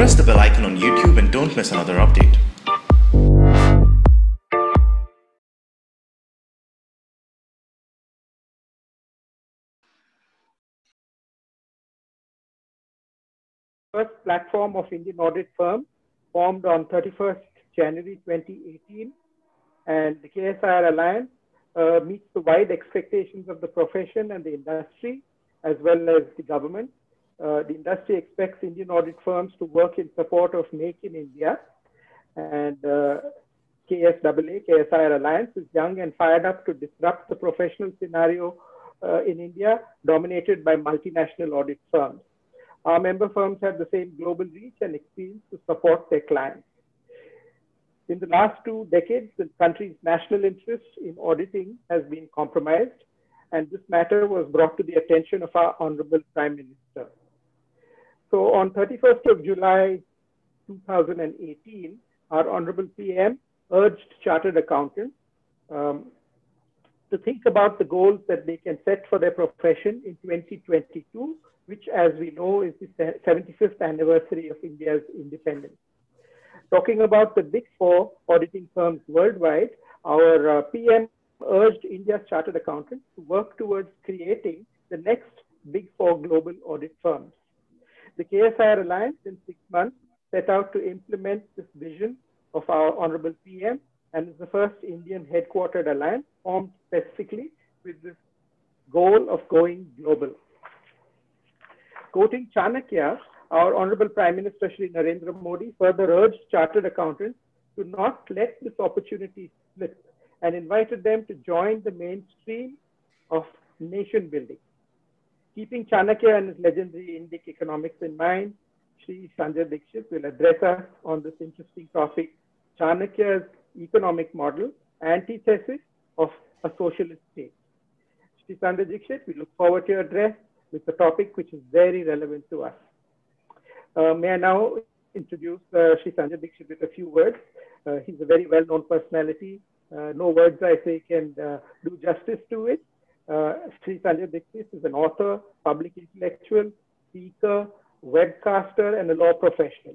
Press the bell icon on YouTube and don't miss another update. First platform of Indian audit firm formed on 31st January 2018, and the KSI Alliance meets the wide expectations of the profession and the industry as well as the government. The industry expects Indian audit firms to work in support of Make in India, and KSI Aiyar Alliance is young and fired up to disrupt the professional scenario in India dominated by multinational audit firms. Our member firms have the same global reach and experience to support their clients. In the last 2 decades, the country's national interest in auditing has been compromised, and this matter was brought to the attention of our Honorable Prime Minister. So on 31st of July 2018, our Honorable PM urged Chartered Accountants to think about the goals that they can set for their profession in 2022, which, as we know, is the 75th anniversary of India's independence. Talking about the Big Four auditing firms worldwide, our PM urged India's Chartered Accountants to work towards creating the next Big Four global audit firms. The KSI Alliance in 6 months set out to implement this vision of our Honorable PM, and is the first Indian headquartered alliance formed specifically with this goal of going global. Quoting Chanakya, our Honorable Prime Minister Shri Narendra Modi further urged Chartered Accountants to not let this opportunity slip and invited them to join the mainstream of nation building. Keeping Chanakya and his legendary Indic economics in mind, Shri Sanjay Dixit will address us on this interesting topic, Chanakya's economic model, antithesis of a socialist state. Shri Sanjay Dixit, we look forward to your address with a topic which is very relevant to us. May I now introduce Shri Sanjay Dixit with a few words. He's a very well-known personality. No words, I say, can do justice to it. Shri Sanjay Dixit is an author, public intellectual, speaker, webcaster, and a law professional.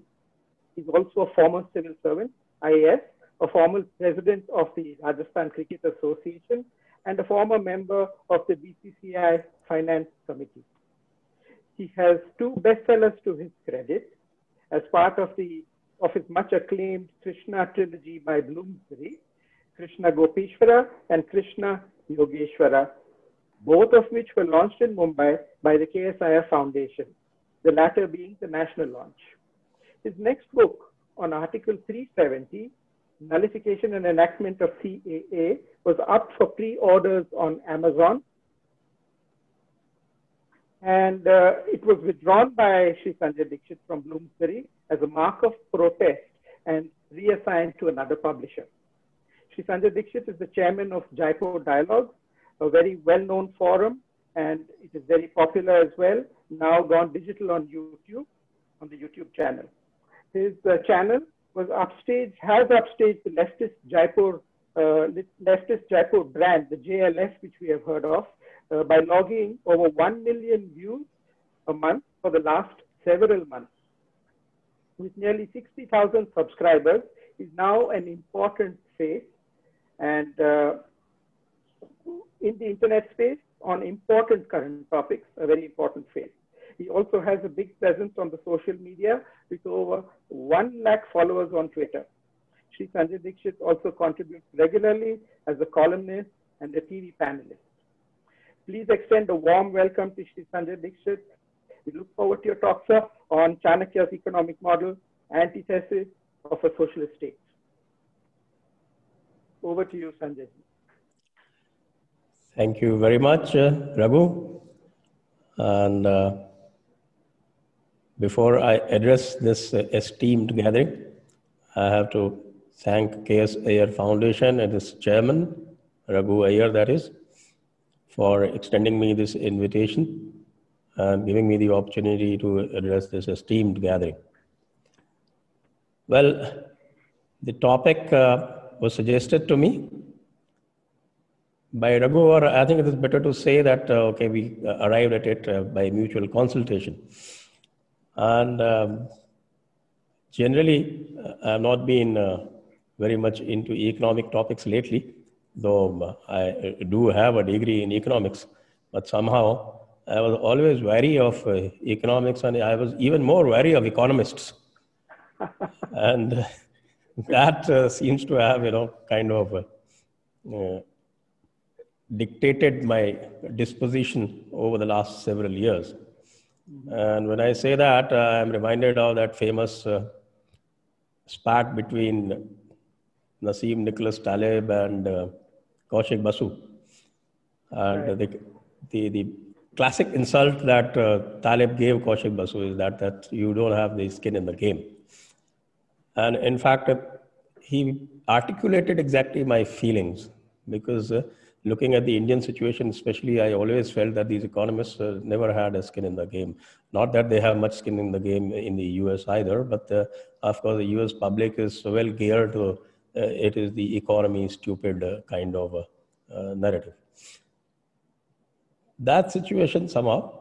He's also a former civil servant, IAS, a former president of the Rajasthan Cricket Association, and a former member of the BCCI Finance Committee. He has 2 bestsellers to his credit as part of his much acclaimed Krishna trilogy by Bloomsbury, Krishna Gopichandra and Krishna Yogeshwara, both of which were launched in Mumbai by the KS Aiyar Foundation, the latter being the national launch. His next book on Article 370, Nullification and Enactment of CAA, was up for pre-orders on Amazon, and it was withdrawn by Shri Sanjay Dixit from Bloomsbury as a mark of protest and reassigned to another publisher. Shri Sanjay Dixit is the chairman of Jaipur Dialogues, a very well-known forum, and it is very popular as well, now gone digital on YouTube, on the YouTube channel. His channel has upstaged the leftist Jaipur brand, the JLF, which we have heard of, by logging over 1 million views a month for the last several months. With nearly 60,000 subscribers, is now an important face, and in the internet space on important current topics, a very important face. He also has a big presence on the social media with over 1 lakh followers on Twitter. Shri Sanjay Dixit also contributes regularly as a columnist and a TV panelist. Please extend a warm welcome to Shri Sanjay Dixit. We look forward to your talk, sir, on Chanakya's economic model, antithesis of a socialist state. Over to you, Sanjay. Thank you very much, Raghu. And before I address this esteemed gathering, I have to thank KS Aiyar Foundation and its chairman, Raghu Aiyar, that is, for extending me this invitation and giving me the opportunity to address this esteemed gathering. Well, the topic was suggested to me by Raghu, or I think it is better to say that, okay, we arrived at it by mutual consultation. And Generally, I've not been very much into economic topics lately, though I do have a degree in economics, but somehow I was always wary of economics, and I was even more wary of economists. And that seems to have, you know, kind of dictated my disposition over the last several years. And when I say that, I'm reminded of that famous spat between Naseem Nicholas Taleb and Kaushik Basu. And right. the classic insult that Taleb gave Kaushik Basu is that you don't have the skin in the game. And in fact, he articulated exactly my feelings, because looking at the Indian situation especially, I always felt that these economists never had a skin in the game. Not that they have much skin in the game in the US either, but of course the US public is well geared to it is the economy stupid kind of narrative. That situation somehow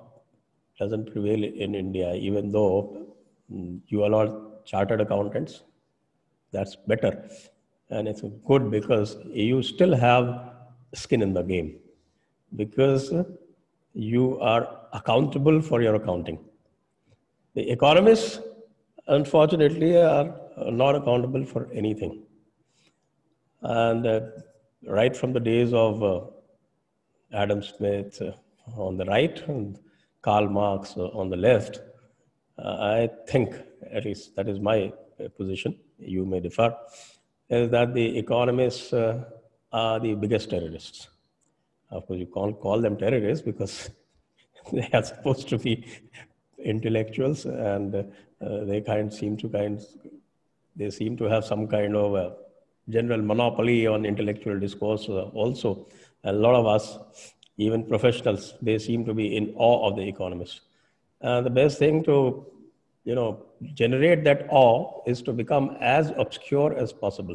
doesn't prevail in India, even though you are not chartered accountants. That's better. And it's good, because you still have skin in the game, because you are accountable for your accounting. The economists, unfortunately, are not accountable for anything. And right from the days of Adam Smith on the right and Karl Marx on the left, I think, at least that is my position, you may differ, is that the economists are the biggest terrorists. Of course, you can't call them terrorists because they are supposed to be intellectuals, and they seem to have some kind of a general monopoly on intellectual discourse. Also, a lot of us, even professionals, they seem to be in awe of the economists. And the best thing to, you know, generate that awe is to become as obscure as possible.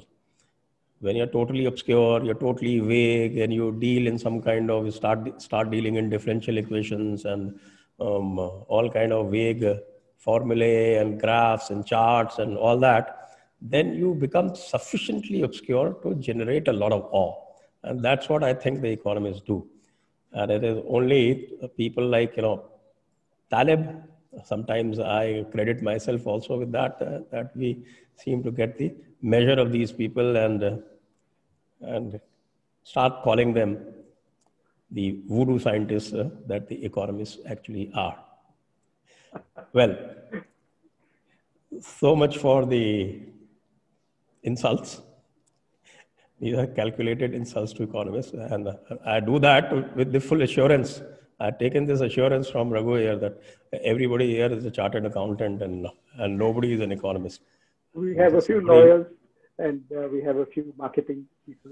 When you're totally obscure, you're totally vague, and you deal in some kind of, start dealing in differential equations and all kind of vague formulae and graphs and charts and all that, then you become sufficiently obscure to generate a lot of awe. And that's what I think the economists do. And it is only people like, you know, Taleb, sometimes I credit myself also with that, that we seem to get the measure of these people and start calling them the voodoo scientists that the economists actually are. Well, so much for the insults. These are calculated insults to economists, and I do that with the full assurance. I've taken this assurance from Raghu Aiyar that everybody here is a chartered accountant and nobody is an economist. We have a few lawyers, and we have a few marketing people,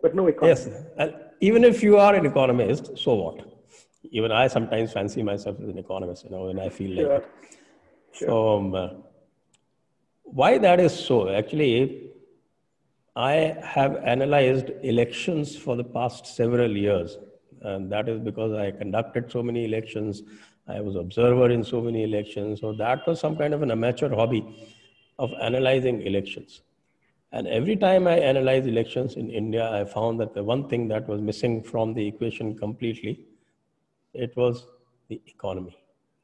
but no economists. Yes, and even if you are an economist, so what? Even I sometimes fancy myself as an economist, you know, when I feel like it. Sure. So, why that is so? Actually, I have analyzed elections for the past several years, and that is because I conducted so many elections. I was observer in so many elections, so that was some kind of an amateur hobby of analyzing elections. And every time I analyzed elections in India, I found that the one thing that was missing from the equation completely, it was the economy.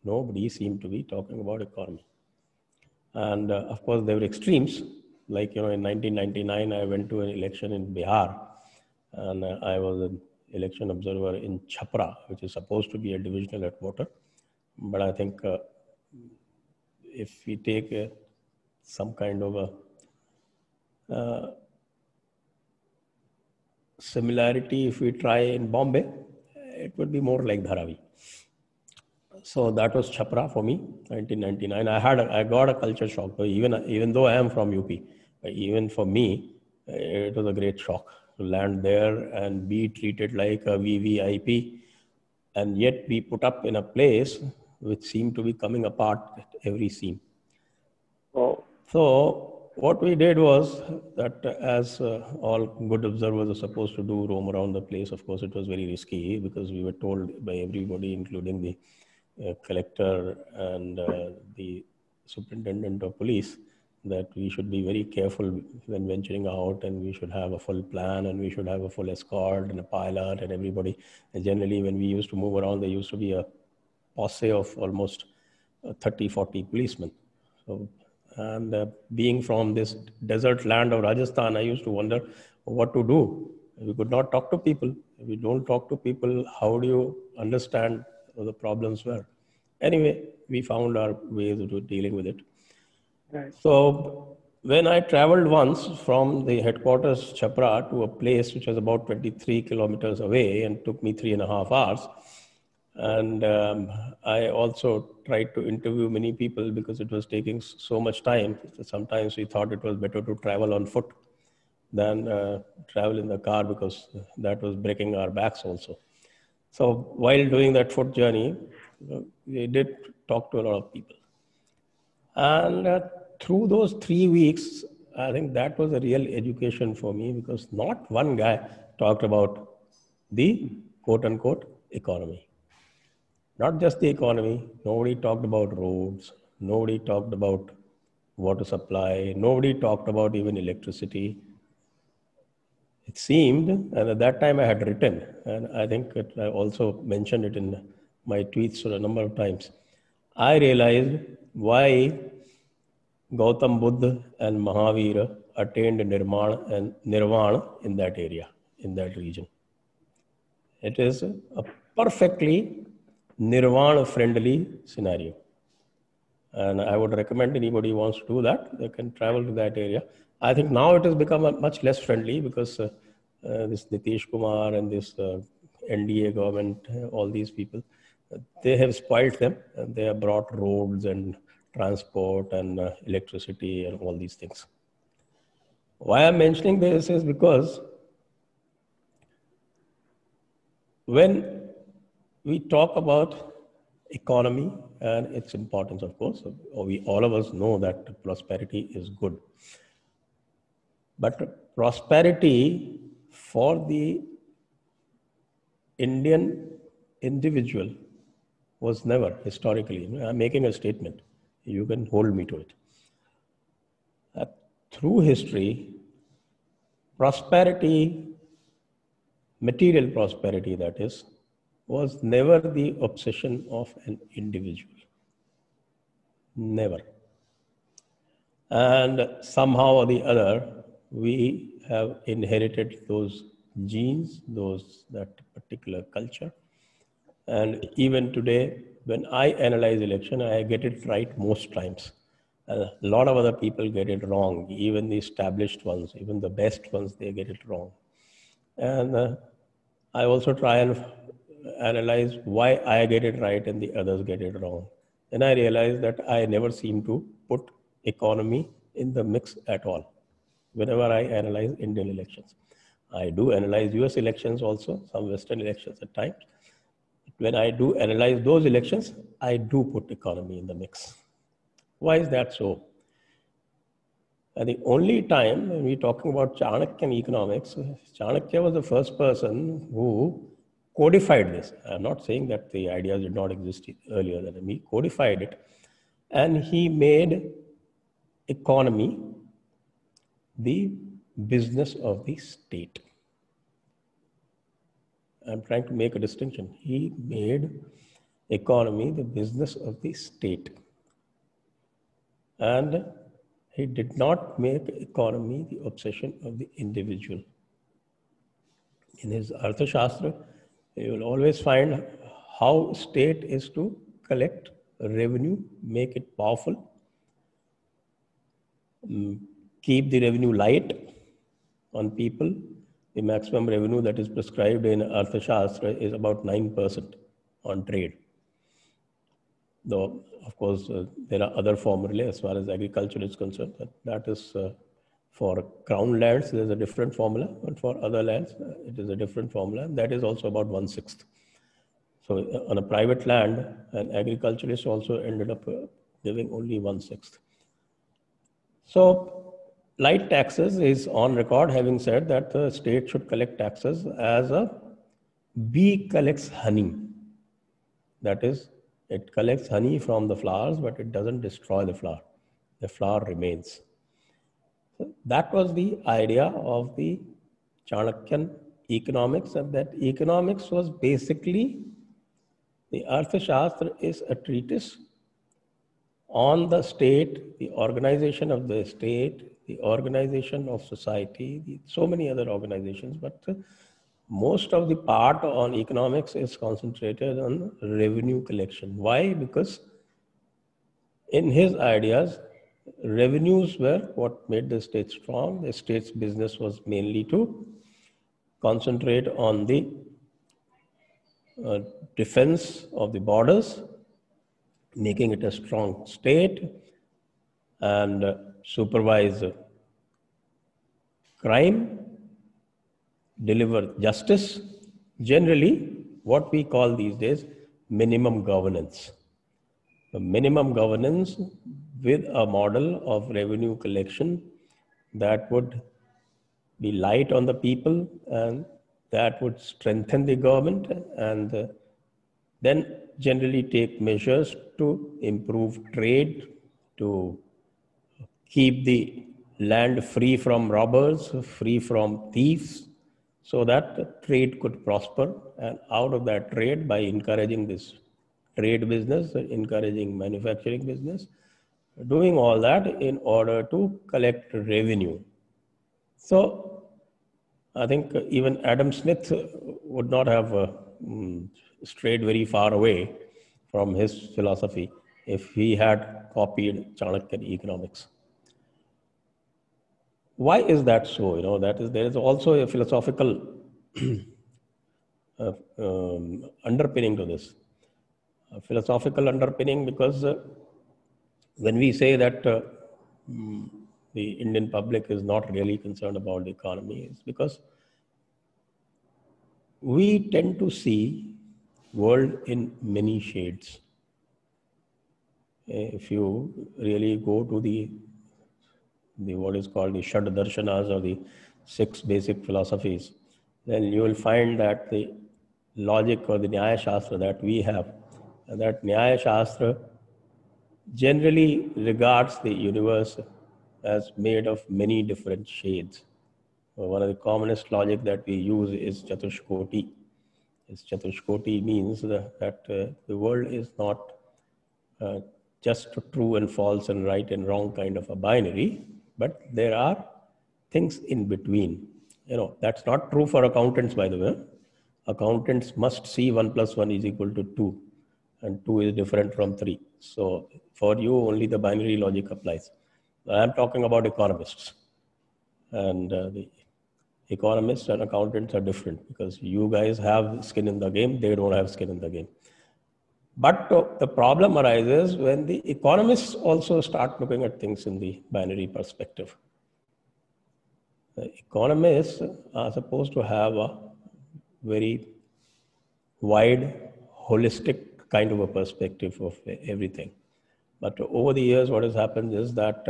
Nobody seemed to be talking about economy. And of course, there were extremes. Like, you know, in 1999, I went to an election in Bihar, and I was an election observer in Chhapra, which is supposed to be a divisional headquarter. But I think if we take a some kind of a similarity, if we try in Bombay, it would be more like Dharavi. So that was Chhapra for me, 1999. I got a culture shock. Even though I am from UP, even for me, it was a great shock to land there and be treated like a VVIP, and yet be put up in a place which seemed to be coming apart at every seam. Oh. So what we did was that, as all good observers are supposed to do, roam around the place. Of course, it was very risky, because we were told by everybody, including the collector and the superintendent of police, that we should be very careful when venturing out, and we should have a full plan, and we should have a full escort and a pilot and everybody. And generally, when we used to move around, there used to be a posse of almost 30-40 policemen. So, and being from this desert land of Rajasthan, I used to wonder what to do. We could not talk to people. If we don't talk to people, how do you understand what the problems were? Anyway, we found our ways to dealing with it. Right. So when I traveled once from the headquarters Chhapra to a place which was about 23 kilometers away and took me 3.5 hours, and I also tried to interview many people because it was taking so much time. Sometimes we thought it was better to travel on foot than travel in the car, because that was breaking our backs also. So while doing that foot journey, we did talk to a lot of people. And through those 3 weeks, I think that was a real education for me, because not one guy talked about the quote-unquote economy. Not just the economy, nobody talked about roads, nobody talked about water supply, nobody talked about even electricity. It seemed, and at that time I had written, and I think I also mentioned it in my tweets a number of times, I realized why Gautam Buddha and Mahavira attained Nirman and Nirvana in that area, in that region. It is a perfectly Nirvana-friendly scenario. And I would recommend anybody who wants to do that, they can travel to that area. I think now it has become much less friendly, because this Nitish Kumar and this NDA government, all these people, they have spoiled them, and they have brought roads and transport and electricity and all these things. Why I'm mentioning this is because when we talk about economy and its importance, of course, we all of us know that prosperity is good. But prosperity for the Indian individual was never historically. I'm making a statement. You can hold me to it. Through history, prosperity, material prosperity that is, was never the obsession of an individual. Never. And somehow or the other, we have inherited those genes, that particular culture. And even today, when I analyze election, I get it right most times. A lot of other people get it wrong. Even the established ones, even the best ones, they get it wrong. And I also try and analyze why I get it right and the others get it wrong. And I realize that I never seem to put economy in the mix at all. Whenever I analyze Indian elections, I do analyze US elections also, some Western elections at times. When I do analyze those elections, I do put economy in the mix. Why is that so? And the only time when we're talking about Chanakyan economics, Chanakya was the first person who codified this. I'm not saying that the ideas did not exist earlier than me, codified it. And he made economy the business of the state. I'm trying to make a distinction. He made economy the business of the state. And he did not make economy the obsession of the individual. In his Arthashastra, you will always find how state is to collect revenue, make it powerful, keep the revenue light on people. The maximum revenue that is prescribed in Arthashastra is about 9% on trade. Though, of course, there are other formulae as far as agriculture is concerned. But that is for crown lands, there's a different formula. But for other lands, it is a different formula. That is also about 1/6. So on a private land, an agriculturist also ended up giving only 1/6. So light taxes is on record having said that the state should collect taxes as a bee collects honey. That is, it collects honey from the flowers, but it doesn't destroy the flower. The flower remains. So that was the idea of the Chanakyan economics, and that economics was basically, the Arthashastra is a treatise on the state, the organization of the state, the organization of society, so many other organizations, but most of the part on economics is concentrated on revenue collection. Why? Because in his ideas, revenues were what made the state strong. The state's business was mainly to concentrate on the defense of the borders, making it a strong state, and supervise crime, deliver justice, generally what we call these days minimum governance. The minimum governance with a model of revenue collection that would be light on the people and that would strengthen the government, and then generally take measures to improve trade, to keep the land free from robbers, free from thieves, so that trade could prosper, and out of that trade, by encouraging this trade business, encouraging manufacturing business, doing all that in order to collect revenue. So I think even Adam Smith would not have strayed very far away from his philosophy if he had copied Chanakyan economics. Why is that so? You know, that is, there is also a philosophical underpinning to this. A philosophical underpinning, because when we say that the Indian public is not really concerned about the economy, it's because we tend to see world in many shades. If you really go to the what is called the Shad Darshanas, or the six basic philosophies, then you will find that the logic or the Nyaya Shastra that we have, and that Nyaya Shastra generally regards the universe as made of many different shades. One of the commonest logic that we use is Chatushkoti. This Chatushkoti means that the world is not just true and false and right and wrong kind of a binary, but there are things in between. You know, that's not true for accountants, by the way. Accountants must see 1 + 1 = 2. And 2 is different from 3. So for you, only the binary logic applies. I am talking about economists. And the economists and accountants are different, because you guys have skin in the game, they don't have skin in the game. But the problem arises when the economists also start looking at things in the binary perspective. The economists are supposed to have a very wide, holistic kind of a perspective of everything. But over the years, what has happened is that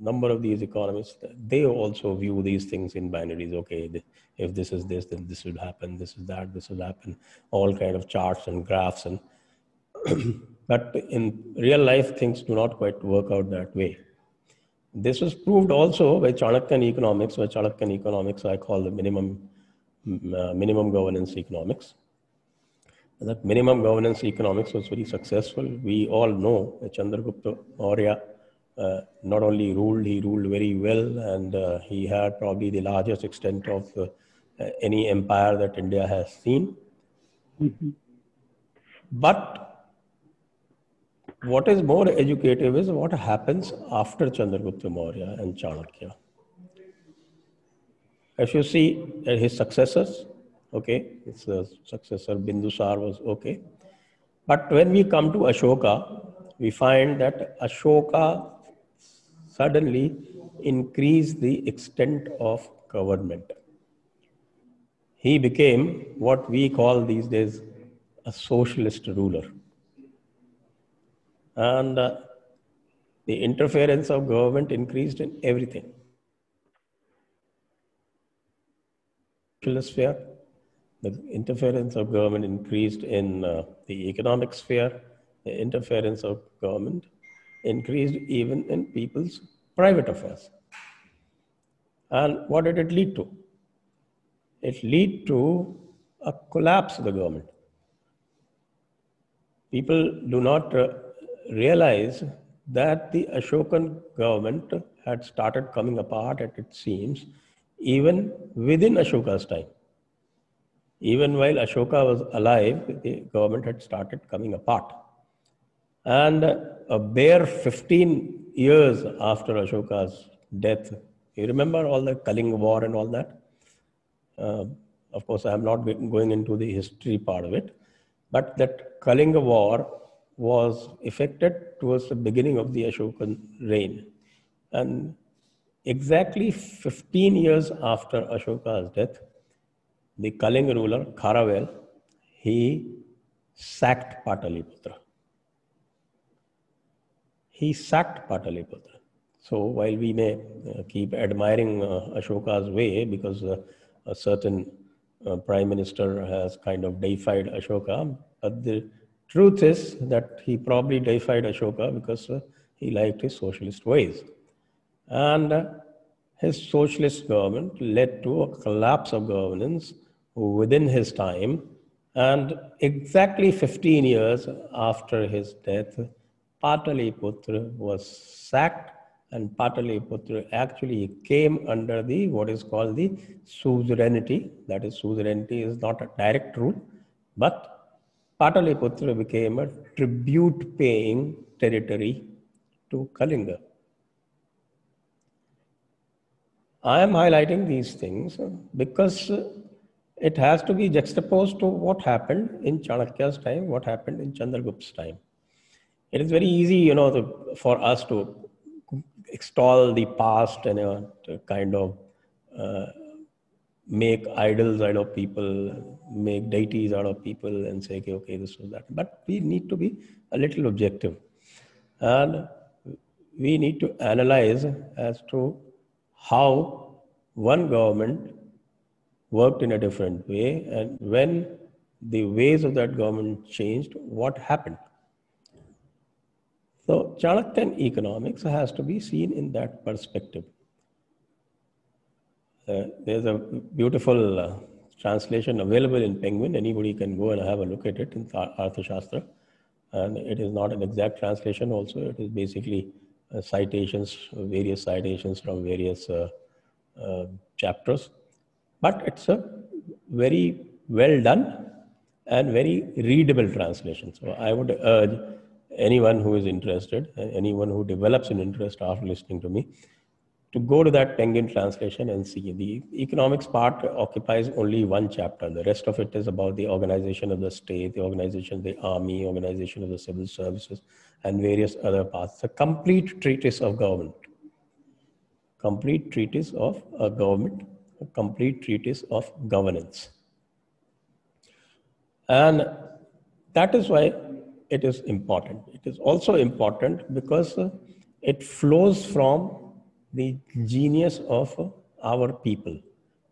number of these economists, they also view these things in binaries. Okay, if this is this, then this will happen. This is that, this will happen. All kind of charts and graphs. And but in real life, things do not quite work out that way. This was proved also by Chanakyan economics, where Chanakyan economics I call the minimum governance economics. That minimum governance economics was very successful. We all know that Chandragupta Maurya not only ruled, he ruled very well, and he had probably the largest extent of any empire that India has seen. Mm-hmm. But what is more educative is what happens after Chandragupta Maurya and Chanakya. If you see his successors, okay, its successor Bindusar was okay. But when we come to Ashoka, we find that Ashoka suddenly increased the extent of government. He became what we call these days a socialist ruler. And the interference of government increased in everything. Social sphere. The interference of government increased in the economic sphere. The interference of government increased even in people's private affairs. And what did it lead to? It led to a collapse of the government. People do not realize that the Ashokan government had started coming apart, as it seems, even within Ashoka's time. Even while Ashoka was alive, the government had started coming apart. And a bare 15 years after Ashoka's death, you remember all the Kalinga war and all that? Of course, I am not going into the history part of it, but that Kalinga war was effected towards the beginning of the Ashokan reign. And exactly 15 years after Ashoka's death, the Kalinga ruler, Kharavel, he sacked Pataliputra. He sacked Pataliputra. So while we may keep admiring Ashoka's way, because a certain prime minister has kind of deified Ashoka, but the truth is that he probably deified Ashoka because he liked his socialist ways. And his socialist government led to a collapse of governance within his time. And exactly 15 years after his death, Pataliputra was sacked, and Pataliputra actually came under the what is called the suzerainty. That is, suzerainty is not a direct rule, but Pataliputra became a tribute-paying territory to Kalinga. I am highlighting these things because it has to be juxtaposed to what happened in Chanakya's time, what happened in Chandragupta's time. It is very easy, you know, for us to extol the past and to kind of make idols out of people, make deities out of people, and say, okay, this was that. But we need to be a little objective, and we need to analyze as to how one government worked in a different way, and when the ways of that government changed, what happened. So Chanakyan economics has to be seen in that perspective. There's a beautiful translation available in Penguin. Anybody can go and have a look at it in Arthashastra. And it is not an exact translation also. It is basically citations, various citations from various chapters. But it's a very well done and very readable translation. So I would urge anyone who is interested, anyone who develops an interest after listening to me, to go to that Penguin translation and see. The economics part occupies only one chapter. The rest of it is about the organization of the state, the organization of the army, organization of the civil services, and various other parts. A complete treatise of government. Complete treatise of a government, a complete treatise of governance. And that is why it is important. It is also important because it flows from the genius of our people,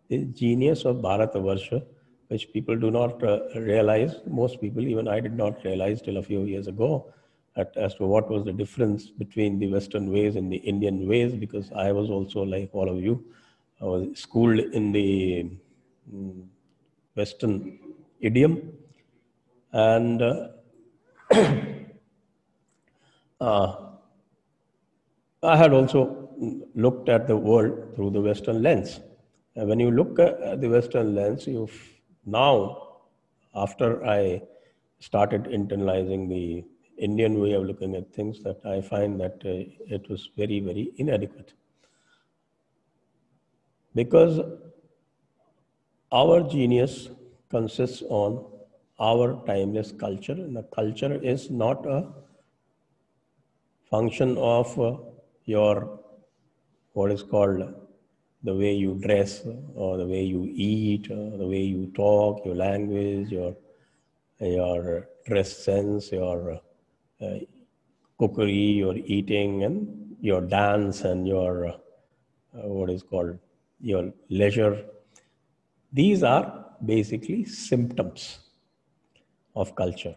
the genius of Bharatavarsha, which people do not realize. Most people, even I did not realize till a few years ago, as to what was the difference between the Western ways and the Indian ways, because I was also, like all of you, I was schooled in the Western idiom. And I had also looked at the world through the Western lens. And when you look at the Western lens, now, after I started internalizing the Indian way of looking at things, that I find that it was very, very inadequate. Because our genius consists on our timeless culture, and the culture is not a function of your, what is called, the way you dress, or the way you eat, or the way you talk, your language, your dress sense, your cookery, your eating, and your dance, and your, what is called, your leisure. These are basically symptoms of culture.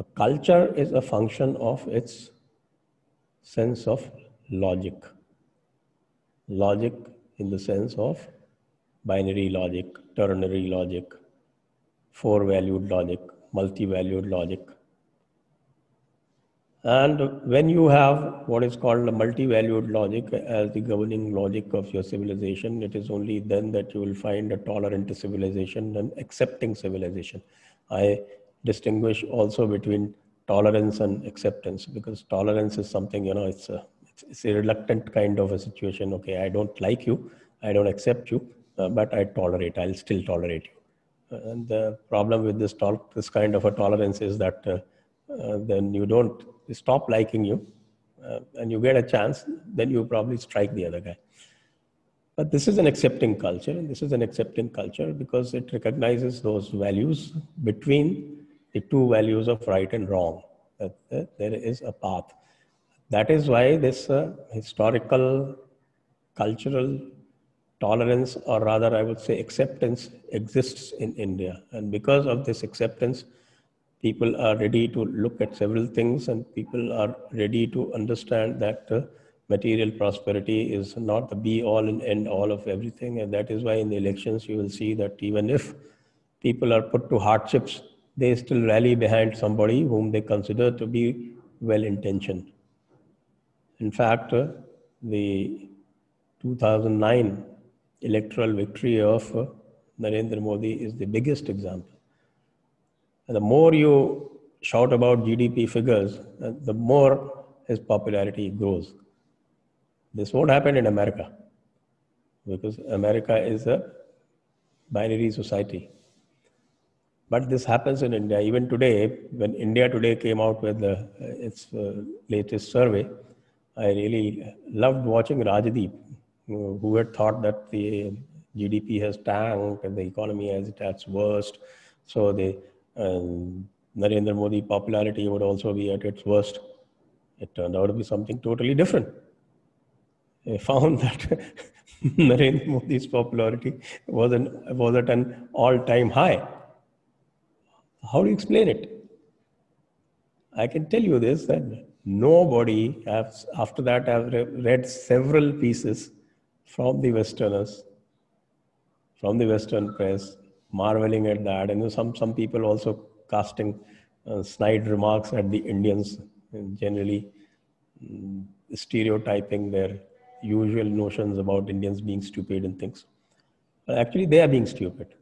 A culture is a function of its sense of logic. Logic in the sense of binary logic, ternary logic, four-valued logic, multi-valued logic. And when you have what is called a multi-valued logic as the governing logic of your civilization, it is only then that you will find a tolerant civilization and accepting civilization. I distinguish also between tolerance and acceptance, because tolerance is something, you know, it's a reluctant kind of a situation. Okay, I don't like you, I don't accept you, but I tolerate. I'll still tolerate you. And the problem with this kind of a tolerance is that then you don't stop liking you, and you get a chance, then you probably strike the other guy. But this is an accepting culture, and this is an accepting culture because it recognizes those values between the two values of right and wrong. That there is a path. That is why this historical, cultural tolerance, or rather I would say acceptance, exists in India. And because of this acceptance, people are ready to look at several things, and people are ready to understand that material prosperity is not the be-all and end-all of everything. And that is why in the elections you will see that even if people are put to hardships, they still rally behind somebody whom they consider to be well-intentioned. In fact, the 2009 electoral victory of Narendra Modi is the biggest example. And the more you shout about GDP figures, the more his popularity grows. This won't happen in America, because America is a binary society. But this happens in India. Even today, when India Today came out with its latest survey, I really loved watching Rajdeep, who had thought that the GDP has tanked and the economy is at its worst. So they Narendra Modi popularity would also be at its worst. It turned out to be something totally different. They found that Narendra Modi's popularity was at an all-time high. How do you explain it? I can tell you this, that nobody, after that I've read several pieces from the Westerners, from the Western press, marveling at that, and some people also casting snide remarks at the Indians, generally stereotyping their usual notions about Indians being stupid and things. But actually, they are being stupid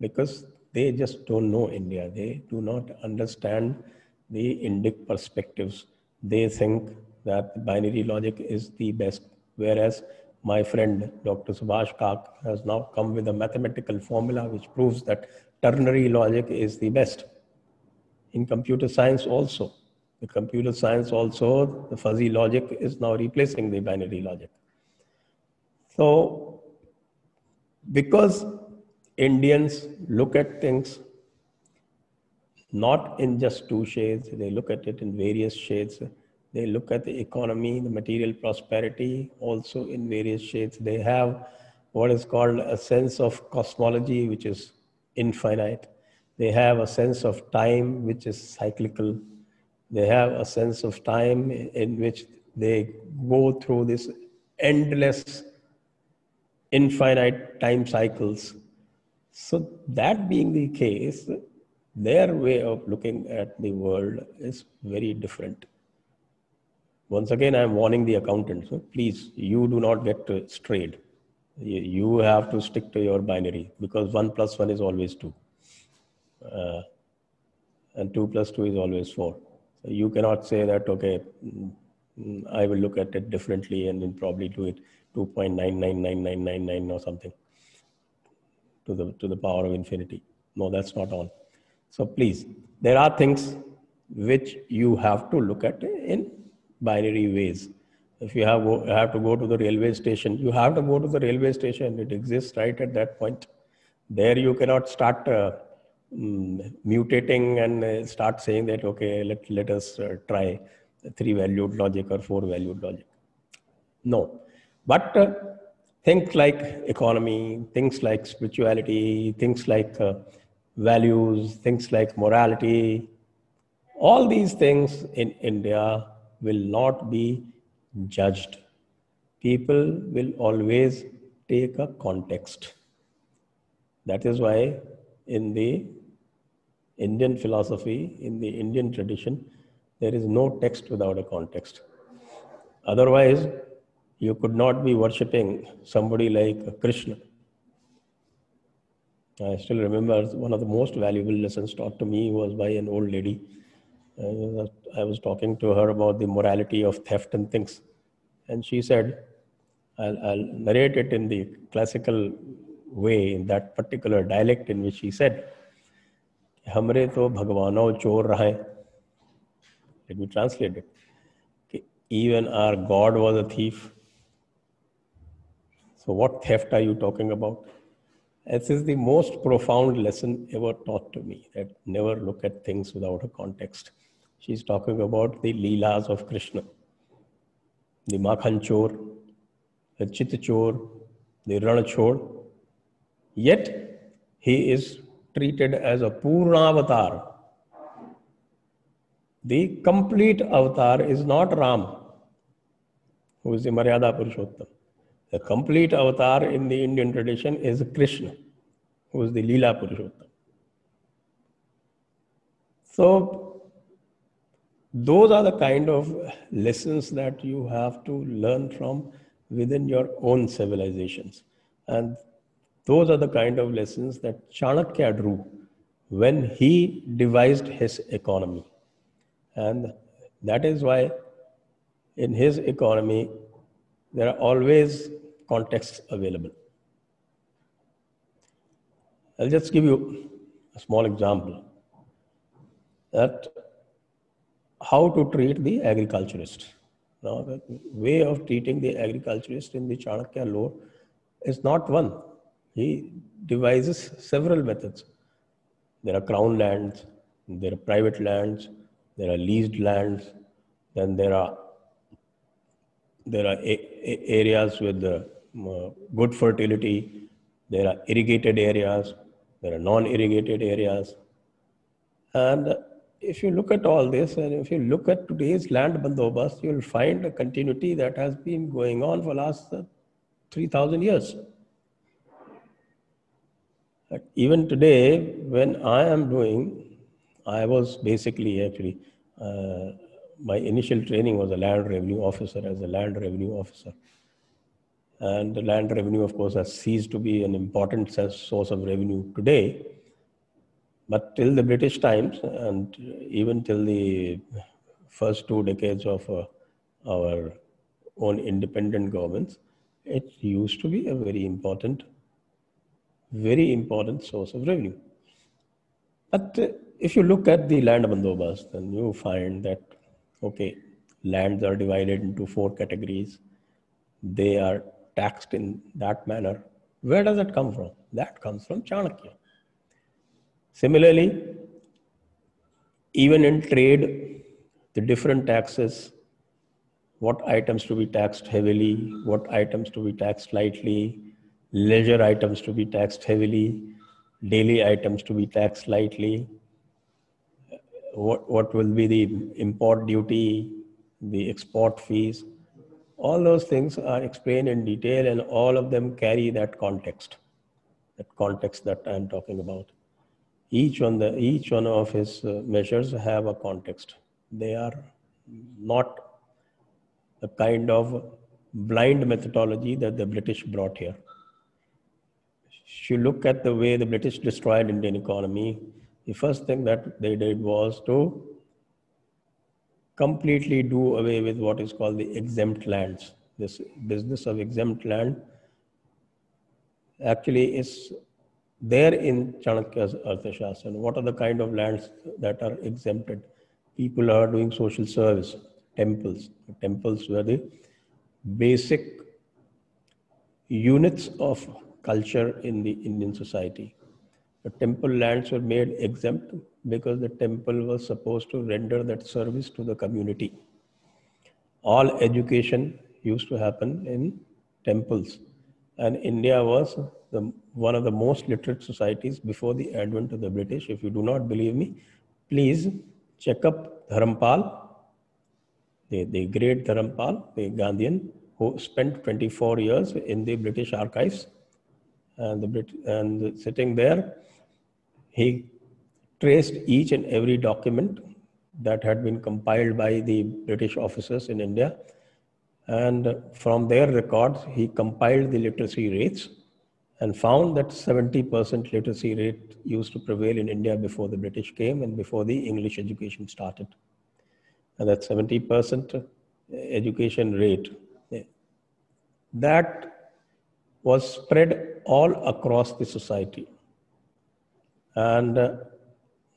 because they just don't know India. They do not understand the Indic perspectives. They think that binary logic is the best, whereas my friend Dr. Subhash Kak has now come with a mathematical formula which proves that ternary logic is the best. In computer science also, the fuzzy logic is now replacing the binary logic. So, because Indians look at things not in just two shades, they look at it in various shades. They look at the economy, the material prosperity, also in various shades. They have what is called a sense of cosmology, which is infinite. They have a sense of time, which is cyclical. They have a sense of time in which they go through this endless, infinite time cycles. So that being the case, their way of looking at the world is very different. Once again, I am warning the accountants, so please, you do not get strayed. You have to stick to your binary, because 1 plus 1 is always 2. And 2 plus 2 is always 4. So you cannot say that, okay, I will look at it differently and then probably do it 2.999999 or something to the power of infinity. No, that's not all. So please, there are things which you have to look at in binary ways. If you have to go to the railway station, you have to go to the railway station. It exists right at that point. There you cannot start mutating and start saying that, okay, let us try 3-valued logic or 4-valued logic. No. But things like economy, things like spirituality, things like values, things like morality, all these things in India will not be judged. People will always take a context. That is why in the Indian philosophy, in the Indian tradition, there is no text without a context. Otherwise, you could not be worshipping somebody like Krishna. I still remember one of the most valuable lessons taught to me was by an old lady. I was talking to her about the morality of theft and things, and she said, I'll narrate it in the classical way, in that particular dialect in which she said, "हमरे तो भगवानों चोर रहे." Let me translate it. Even our God was a thief. So what theft are you talking about? This is the most profound lesson ever taught to me, that never look at things without a context. She's talking about the leelas of Krishna, the Makhan Chor, the Chit Chor, the Ran Chor. Yet he is treated as a Purna Avatar. The complete avatar is not Ram, who is the Maryada Purushottam. The complete avatar in the Indian tradition is Krishna, who is the Leela Purushottam. So, those are the kind of lessons that you have to learn from within your own civilizations. And those are the kind of lessons that Chanakya drew when he devised his economy. And that is why in his economy, there are always contexts available. I'll just give you a small example that how to treat the agriculturist. Now, the way of treating the agriculturist in the Chanakya lore is not one. He devises several methods. There are crown lands, there are private lands, there are leased lands, then there are areas with good fertility, there are irrigated areas, there are non-irrigated areas. And if you look at all this, and if you look at today's land bandobast, you'll find a continuity that has been going on for the last 3,000 years. But even today, when I was my initial training was a land revenue officer, as a land revenue officer. And the land revenue, of course, has ceased to be an important source of revenue today. But till the British times, and even till the first two decades of our own independent governments, it used to be a very important source of revenue. But if you look at the land bandobast, then you find that, okay, lands are divided into 4 categories. They are taxed in that manner. Where does that come from? That comes from Chanakya. Similarly, even in trade, the different taxes, what items to be taxed heavily, what items to be taxed lightly, leisure items to be taxed heavily, daily items to be taxed lightly, what will be the import duty, the export fees. All those things are explained in detail, and all of them carry that context that I am talking about. Each one of his measures have a context. They are not the kind of blind methodology that the British brought here. If you look at the way the British destroyed Indian economy, the first thing that they did was to completely do away with what is called the exempt lands. This business of exempt land actually is there in Chanakya's Arthashastra. What are the kind of lands that are exempted? People are doing social service, temples. Temples were the basic units of culture in the Indian society. The temple lands were made exempt because the temple was supposed to render that service to the community. All education used to happen in temples. And India was one of the most literate societies before the advent of the British. If you do not believe me, please check up Dharampal, The great Dharampal, the Gandhian, who spent 24 years in the British archives, and sitting there, he traced each and every document that had been compiled by the British officers in India, and from their records, he compiled the literacy rates and found that 70% literacy rate used to prevail in India before the British came and before the English education started. And that 70% education rate, that was spread all across the society. And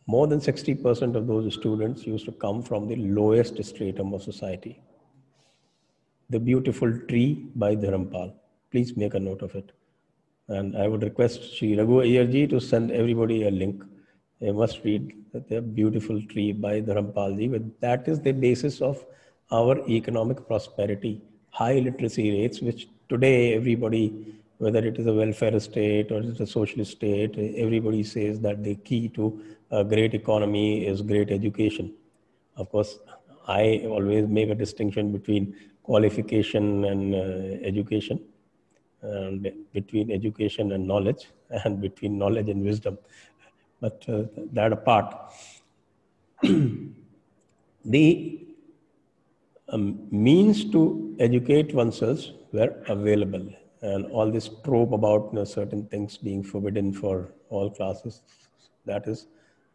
more than 60% of those students used to come from the lowest stratum of society. The Beautiful Tree by Dharampal. Please make a note of it. And I would request Shri Raghu Aiyar ji to send everybody a link. They must read The Beautiful Tree by Dharampal ji. But that is the basis of our economic prosperity. High literacy rates, which today everybody, whether it is a welfare state or it's a socialist state, everybody says that the key to a great economy is great education. Of course, I always make a distinction between qualification and education, and between education and knowledge, and between knowledge and wisdom. But that apart, the means to educate oneself were available, and all this trope about certain things being forbidden for all classes, that is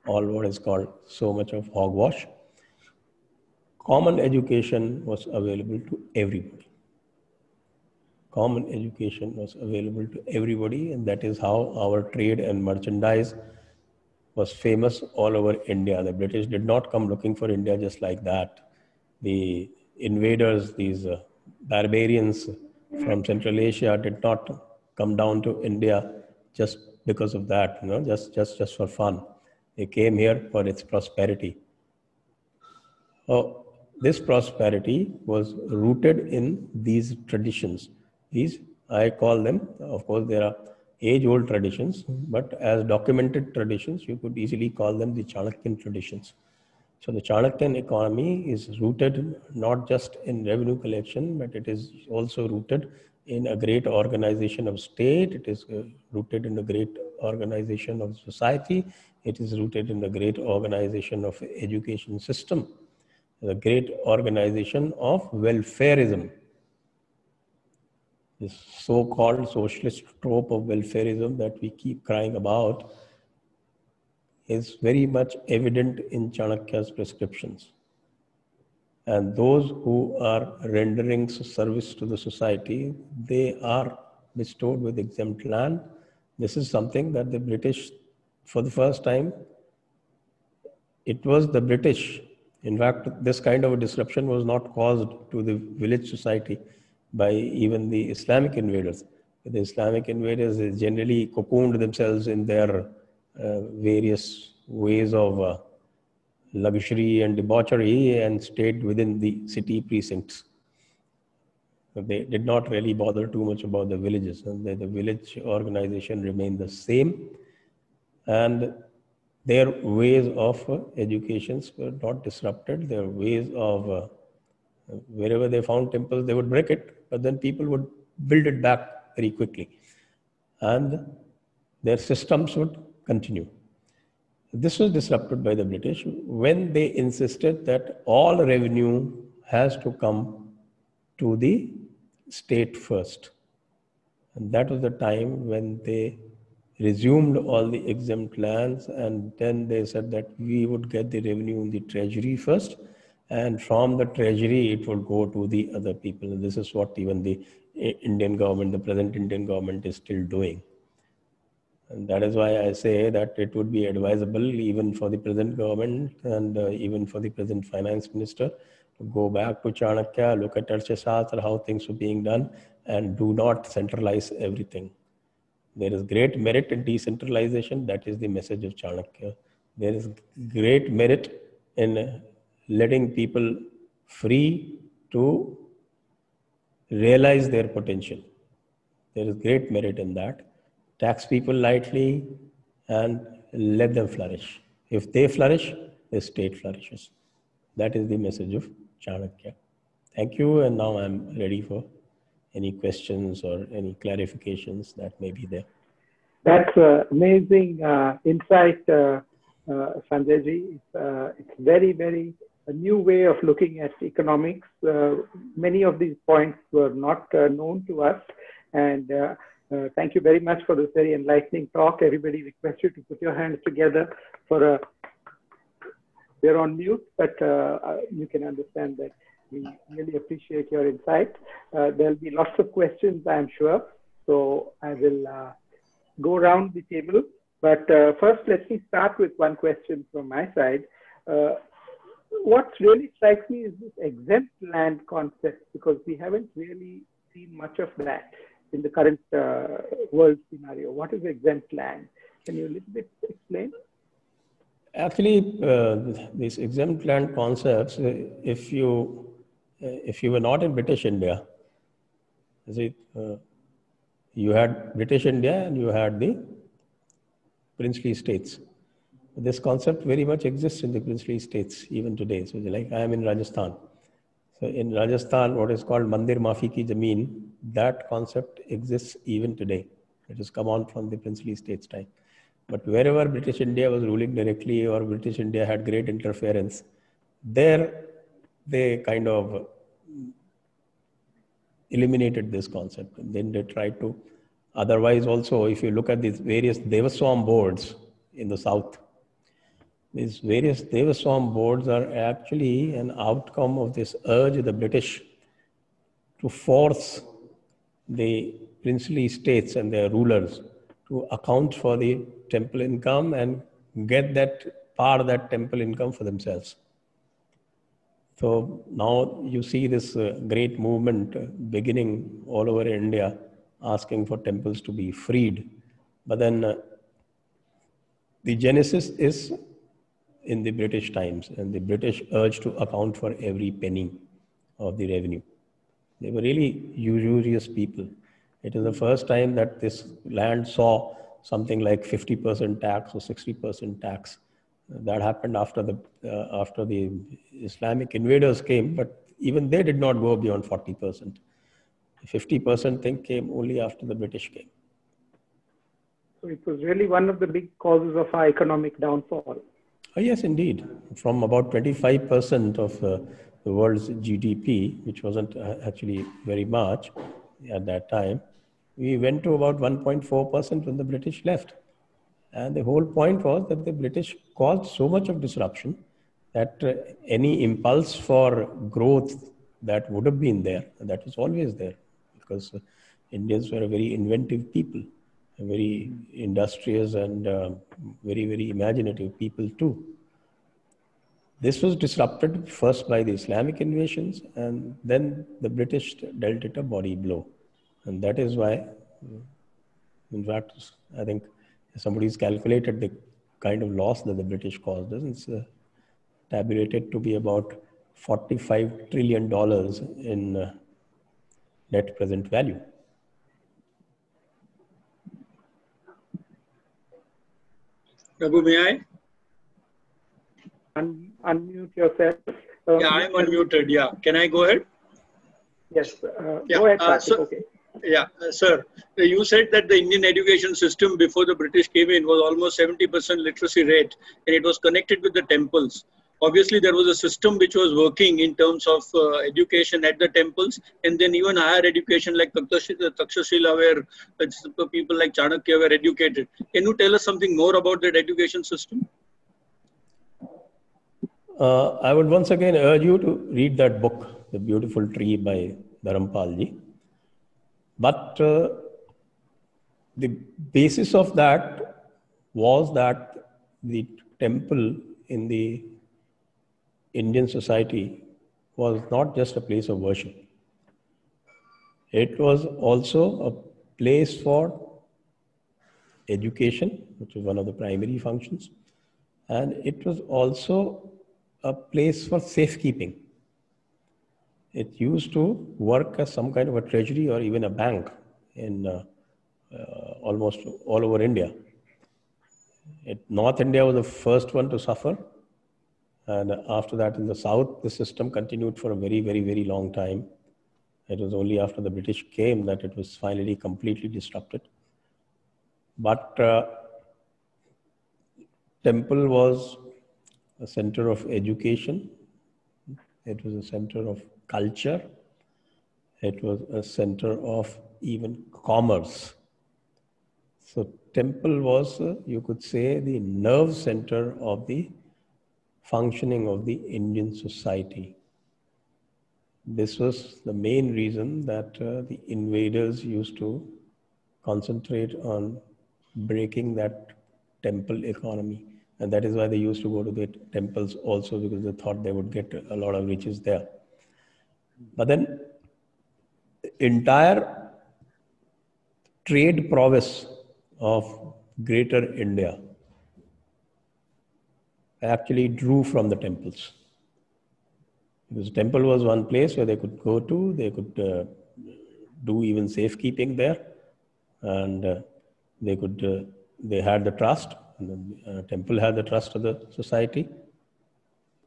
all what is called so much of hogwash. Common education was available to everybody. Common education was available to everybody, and that is how our trade and merchandise was famous all over India. The British did not come looking for India just like that. The invaders, these barbarians from Central Asia, did not come down to India just because of that, you know, just for fun. They came here for its prosperity. Oh, this prosperity was rooted in these traditions. These, I call them, of course, there are age-old traditions, but as documented traditions, you could easily call them the Chanakyan traditions. So the Chanakyan economy is rooted not just in revenue collection, but it is also rooted in a great organization of state. It is rooted in a great organization of society. It is rooted in a great organization of education system, the great organization of welfareism. This so-called socialist trope of welfareism that we keep crying about is very much evident in Chanakya's prescriptions. And those who are rendering service to the society, they are bestowed with exempt land. This is something that the British, for the first time, it was the British. In fact, this kind of a disruption was not caused to the village society by even the Islamic invaders. The Islamic invaders generally cocooned themselves in their various ways of luxury and debauchery and stayed within the city precincts. But they did not really bother too much about the villages. And the village organization remained the same. And their ways of education were not disrupted. Their ways of, wherever they found temples, they would break it, but then people would build it back very quickly. And their systems would continue. This was disrupted by the British when they insisted that all revenue has to come to the state first. And that was the time when they resumed all the exempt lands, and then they said that we would get the revenue in the treasury first, and from the treasury it would go to the other people. And this is what even the Indian government, the present Indian government, is still doing. And that is why I say that it would be advisable even for the present government and even for the present finance minister to go back to Chanakya, look at Arthashastra, how things were being done, and do not centralize everything. There is great merit in decentralization. That is the message of Chanakya. There is great merit in letting people free to realize their potential. There is great merit in that. Tax people lightly and let them flourish. If they flourish, the state flourishes. That is the message of Chanakya. Thank you, and now I'm ready for any questions or any clarifications that may be there. That's amazing insight, Sanjay ji. It's very, very a new way of looking at economics. Many of these points were not known to us, and thank you very much for this very enlightening talk. Everybody request you to put your hands together for a, they're on mute, but you can understand that we really appreciate your insight. There'll be lots of questions, I'm sure. So I will go around the table, but first let me start with one question from my side. What really strikes me is this exempt land concept, because we haven't really seen much of that in the current world scenario. What is exempt land? Can you a little bit explain? Actually, these exempt land concepts, if you were not in British India, is it, you had British India and you had the princely states. This concept very much exists in the princely states even today. So like I am in Rajasthan. So in Rajasthan, what is called Mandir Mafi Ki Jameen, that concept exists even today. It has come on from the princely states time. But wherever British India was ruling directly or British India had great interference, there they kind of eliminated this concept. And then they tried to, otherwise also, if you look at these various Devaswam boards in the south, these various Devaswam boards are actually an outcome of this urge of the British to force the princely states and their rulers to account for the temple income and get that part of that temple income for themselves. So now you see this great movement beginning all over India, asking for temples to be freed. But then the genesis is in the British times, and the British urge to account for every penny of the revenue. They were really usurious people. It is the first time that this land saw something like 50% tax or 60% tax. That happened after the Islamic invaders came, but even they did not go beyond 40%. The 50% thing came only after the British came. So it was really one of the big causes of our economic downfall. Oh, yes, indeed. From about 25% of the world's GDP, which wasn't actually very much at that time, we went to about 1.4% when the British left. And the whole point was that the British caused so much of disruption that any impulse for growth that would have been there, that was always there, because Indians were a very inventive people. Very industrious and very, very imaginative people too. This was disrupted first by the Islamic invasions, and then the British dealt it a body blow. And that is why, in fact, I think somebody's calculated the kind of loss that the British caused us. It's tabulated to be about $45 trillion in net present value. Raghu, may I? Unmute yourself. Yeah, I'm unmuted. Yeah. Can I go ahead? Yes. Yeah. Go ahead, Karthik. Okay. Yeah, sir. You said that the Indian education system before the British came in was almost 70% literacy rate, and it was connected with the temples. Obviously, there was a system which was working in terms of education at the temples, and then even higher education like Takshashila, where people like Chanakya were educated. Can you tell us something more about that education system? I would once again urge you to read that book, The Beautiful Tree by Dharampal ji. But the basis of that was that the temple in the Indian society was not just a place of worship. It was also a place for education, which was one of the primary functions. And it was also a place for safekeeping. It used to work as some kind of a treasury or even a bank in almost all over India. North India was the first one to suffer. And after that, in the south, the system continued for a very, very long time. It was only after the British came that it was finally completely disrupted. But temple was a center of education. It was a center of culture. It was a center of even commerce. So temple was, you could say, the nerve center of the functioning of the Indian society. This was the main reason that the invaders used to concentrate on breaking that temple economy. And that is why they used to go to the temples also, because they thought they would get a lot of riches there. But then the entire trade prowess of Greater India actually drew from the temples. Because the temple was one place where they could go to, they could do even safekeeping there, and they had the trust, and the temple had the trust of the society.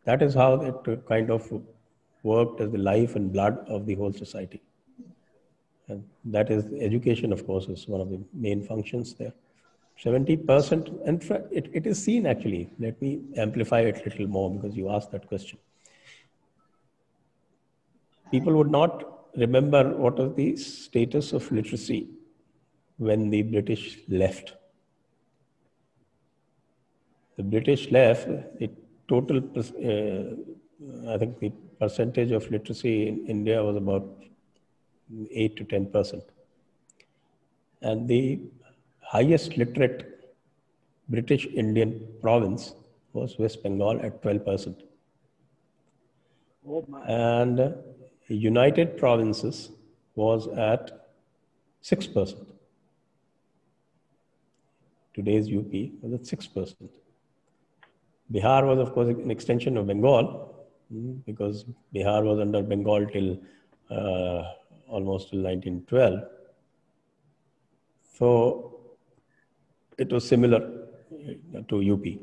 That is how it kind of worked as the life and blood of the whole society. And that is education, of course, is one of the main functions there. 70%, and it is seen actually. Let me amplify it a little more, because you asked that question. People would not remember what was the status of literacy when the British left. The British left, the total, I think the percentage of literacy in India was about 8 to 10%. And the highest literate British Indian province was West Bengal at 12%. Oh my. And United Provinces was at 6%. Today's UP was at 6%. Bihar was, of course, an extension of Bengal, because Bihar was under Bengal till almost till 1912. So it was similar to UP,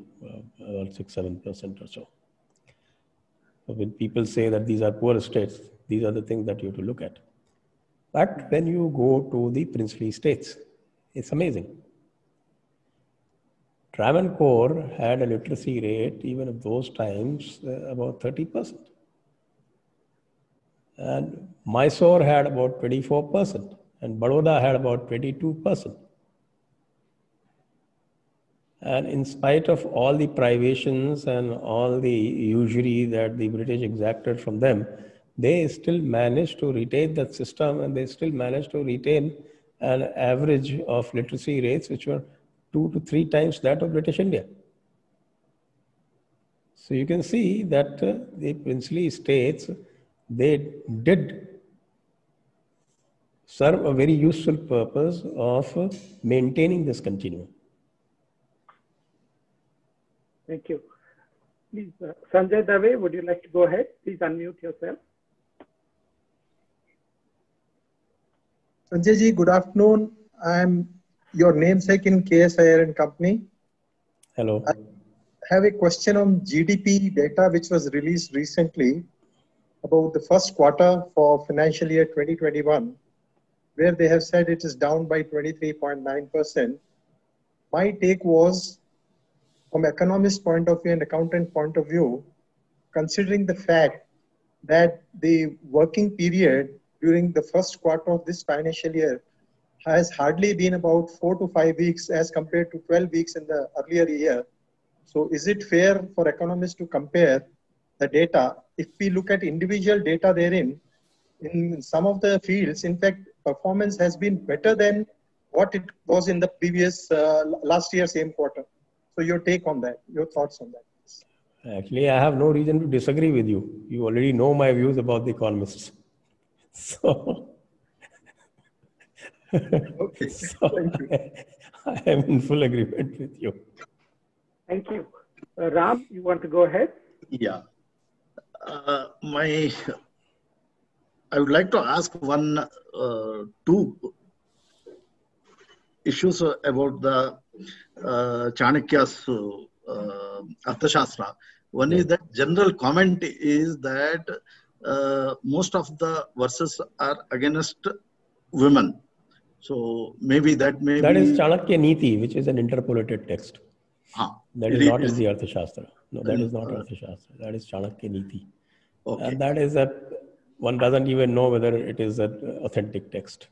about 6-7% or so. So when people say that these are poor states, these are the things that you have to look at. But when you go to the princely states, it's amazing. Travancore had a literacy rate, even at those times, about 30%. And Mysore had about 24%, and Baroda had about 22%. And in spite of all the privations and all the usury that the British exacted from them, they still managed to retain that system, and they still managed to retain an average of literacy rates which were 2 to 3 times that of British India. So you can see that the princely states, they did serve a very useful purpose of maintaining this continuum. Thank you. Please, Sanjay Dave, would you like to go ahead? Please unmute yourself. Sanjay ji, good afternoon. I'm your namesake in KS Aiyar and Company. Hello. I have a question on GDP data which was released recently about the first quarter for financial year 2021, where they have said it is down by 23.9%. My take was, from economist point of view and accountant point of view, considering the fact that the working period during the first quarter of this financial year has hardly been about 4 to 5 weeks as compared to 12 weeks in the earlier year. So is it fair for economists to compare the data? If we look at individual data therein, in some of the fields, in fact, performance has been better than what it was in the previous last year, same quarter. So your take on that, your thoughts on that. Actually, I have no reason to disagree with you. You already know my views about the economists. So, okay. So thank you. I am in full agreement with you. Thank you. Ram, you want to go ahead? Yeah. I would like to ask two issues about the Chanakya's Arthashastra. One is that general comment is that most of the verses are against women. So maybe that may that is Chanakya Niti, which is an interpolated text. That is not the Arthashastra. No, that is not Arthashastra. That is Chanakya Niti. Okay. And that is a, one doesn't even know whether it is an authentic text.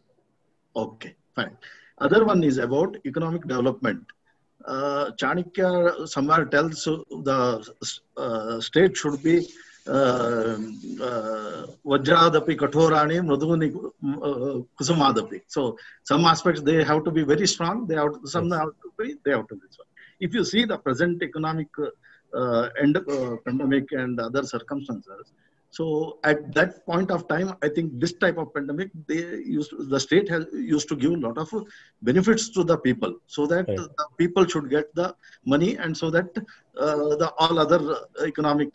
Okay, fine. Other one is about economic development. Chanakya somewhere tells the state should be Vajradapi Kathorani Mraduni Kusumadapi. So some aspects they have to be very strong, they have to, some have to be, they have to be strong. If you see the present economic pandemic and other circumstances, so at that point of time, I think this type of pandemic, they used to, the state has used to give a lot of benefits to the people, so that the people should get the money, and so that the all other economic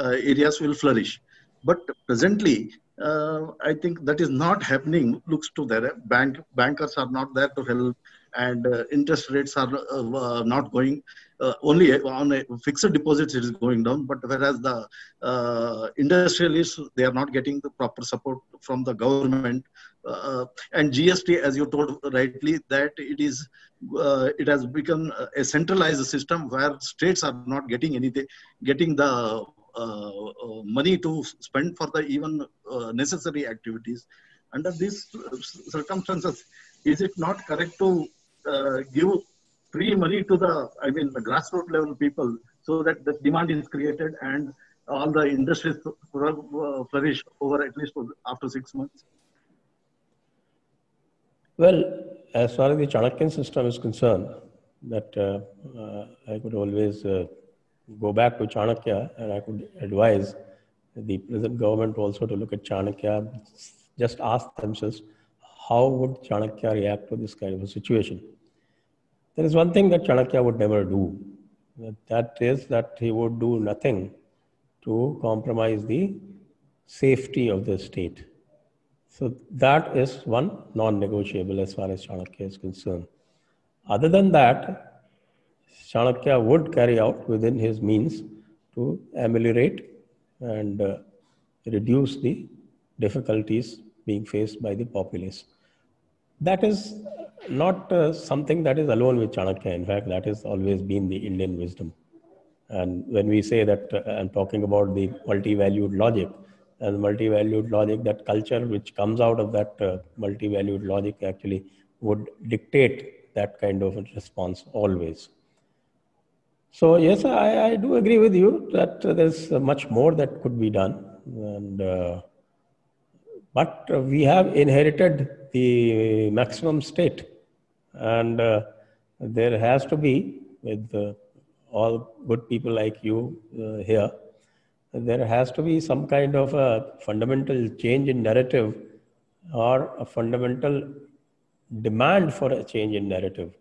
areas will flourish. But presently, I think that is not happening. Looks to their bankers are not there to help, and interest rates are not going. Only on a fixed deposits it is going down, but whereas the industrialists, they are not getting the proper support from the government. And GST, as you told rightly, that it is it has become a centralized system where states are not getting anything, getting the money to spend for the even necessary activities. Under these circumstances, is it not correct to give free money to the, I mean, the grassroots level people, so that the demand is created and all the industries flourish over at least after 6 months? Well, as far as the Chanakyan system is concerned, that I could always go back to Chanakya, and I could advise the present government also to look at Chanakya, just ask themselves, how would Chanakya react to this kind of a situation? There is one thing that Chanakya would never do. That is that he would do nothing to compromise the safety of the state. So that is one non-negotiable as far as Chanakya is concerned. Other than that, Chanakya would carry out within his means to ameliorate and reduce the difficulties being faced by the populace. That is not something that is alone with Chanakya. In fact, that has always been the Indian wisdom. And when we say that, I'm talking about the multi-valued logic, and multi-valued logic, that culture which comes out of that multi-valued logic actually would dictate that kind of a response always. So yes, I do agree with you that there's much more that could be done. And but we have inherited the maximum state, and there has to be, with all good people like you here, there has to be some kind of a fundamental change in narrative, or a fundamental demand for a change in narrative.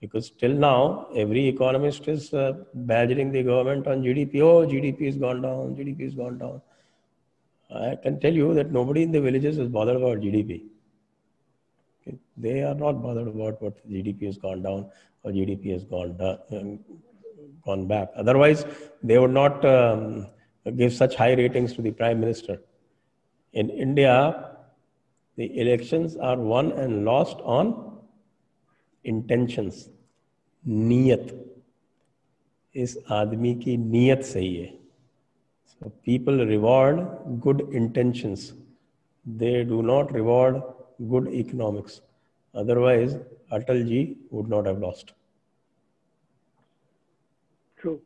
Because till now, every economist is badgering the government on GDP. Oh, GDP has gone down, GDP has gone down. I can tell you that nobody in the villages is bothered about GDP. Okay? They are not bothered about what GDP has gone down or GDP has gone down, gone back. Otherwise, they would not give such high ratings to the Prime Minister. In India, the elections are won and lost on intentions. Niyat. Is aadmi ki niyat sahi hai. People reward good intentions. They do not reward good economics. Otherwise, Atal ji would not have lost. True.